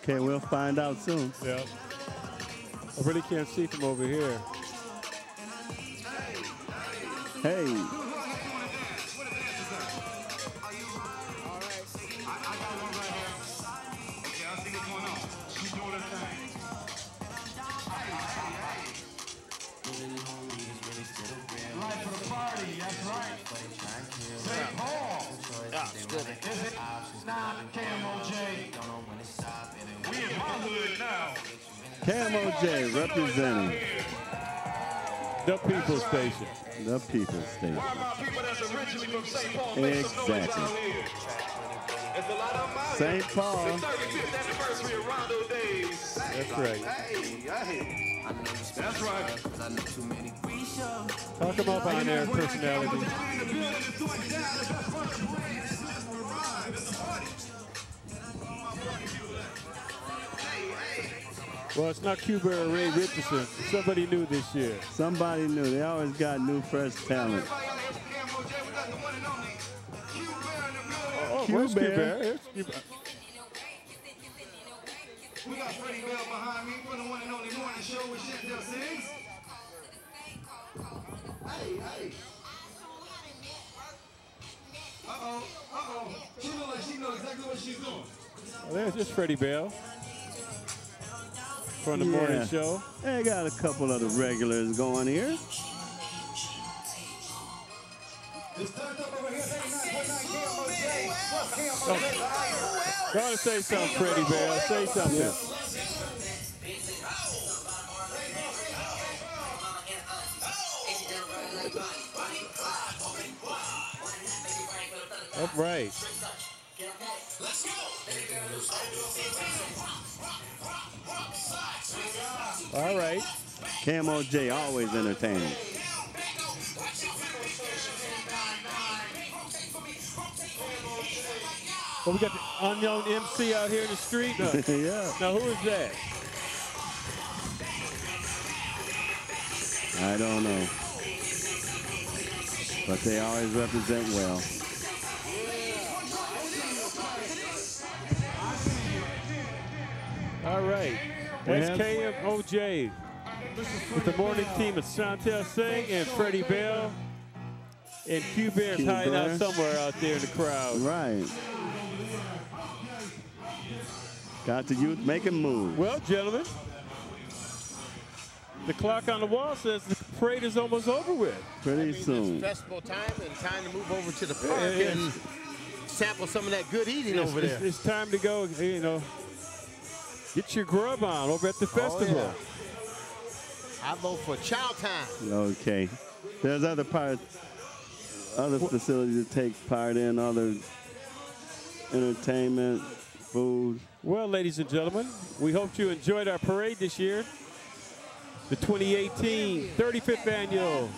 Okay, we'll find out soon. Yep. I really can't see from over here. Hey. Cameo J representing the People Station. The People Station. Exactly. Saint Paul. That's right. That's right. Talk about binary personality. Well, it's not Q Bear or Ray Richardson. Somebody new this year. Somebody new. They always got new, fresh talent. Oh, Q Bear. Q Bear. We got Freddie Bell behind me. We're the one and only morning show with Chantel Sings. Hey, hey. Uh-oh, uh-oh. She looks like she knows exactly what she's doing. Well, there's just Freddie Bell. From the yeah. morning show. They got a couple of the regulars going here. Oh. Go on and say something, Freddie Bell. Say something. Yeah. All right. Let's go. All right. Cameo J always entertaining. Well, we got the unknown M C out here in the street. No. Yeah. Now, who is that? I don't know. But they always represent well. All right, that's K M O J with the morning team of Chantel Singh and Freddie Bell. And Q Bear's Q hiding Bear. out somewhere out there in the crowd. Right. Got to you, make him move. Well, gentlemen, the clock on the wall says the parade is almost over with. Pretty I mean, soon. It's festival time and time to move over to the park yeah, and sample some of that good eating it's, over there. It's, it's time to go, you know. Get your grub on over at the festival. Oh, yeah. I vote for chow time. Okay. There's other part, other what? facilities to take part in, other entertainment, food. Well, ladies and gentlemen, we hope you enjoyed our parade this year. The twenty eighteen thirty-fifth Annual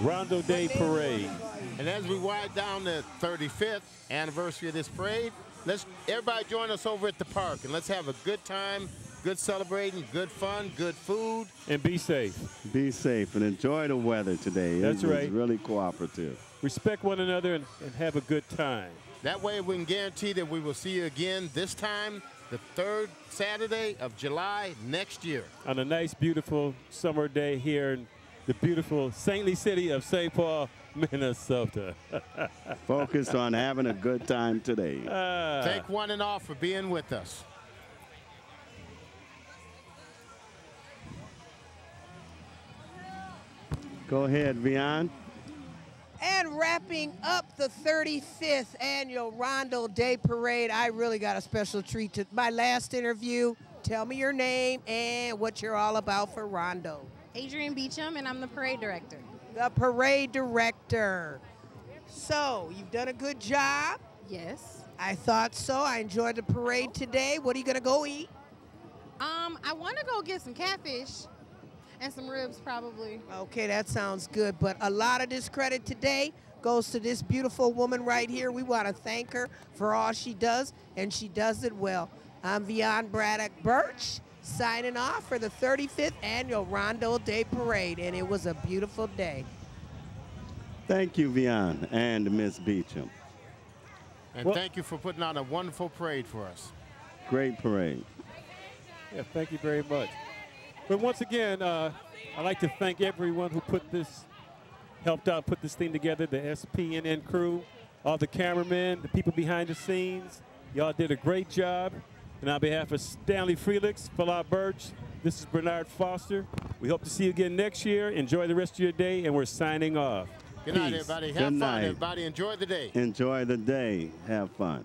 Rondo Day Parade. And as we wind down the thirty-fifth anniversary of this parade, let's everybody join us over at the park and let's have a good time, good celebrating, good fun, good food. And be safe. Be safe and enjoy the weather today. That's it, right. It's really cooperative. Respect one another and, and have a good time. That way we can guarantee that we will see you again this time, the third Saturday of July next year. On a nice, beautiful summer day here in the beautiful saintly city of Saint Paul, Minnesota. Focus on having a good time today. Uh, Take one and all for being with us. Go ahead, Vionne. And wrapping up the thirty-fifth annual Rondo Day Parade, I really got a special treat to my last interview. Tell me your name and what you're all about for Rondo. Adrienne Beecham, and I'm the parade director. The parade director. So, you've done a good job. Yes. I thought so. I enjoyed the parade today. What are you going to go eat? Um, I want to go get some catfish. And some ribs, probably. Okay, that sounds good. But a lot of this credit today goes to this beautiful woman right here. We want to thank her for all she does, and she does it well. I'm Vionne Braddock Burch, signing off for the thirty-fifth Annual Rondo Day Parade, and it was a beautiful day. Thank you, Vionne and Miss Beecham. And well, thank you for putting on a wonderful parade for us. Great parade. Yeah, thank you very much. But once again, uh, I'd like to thank everyone who put this, helped out put this thing together, the S P N N crew, all the cameramen, the people behind the scenes. Y'all did a great job. And on behalf of Stanley Frelix, Fela Burch, this is Bernard Foster. We hope to see you again next year. Enjoy the rest of your day, and we're signing off. Good Peace. Night, everybody. Have Good fun, night. everybody. Enjoy the day. Enjoy the day. Have fun.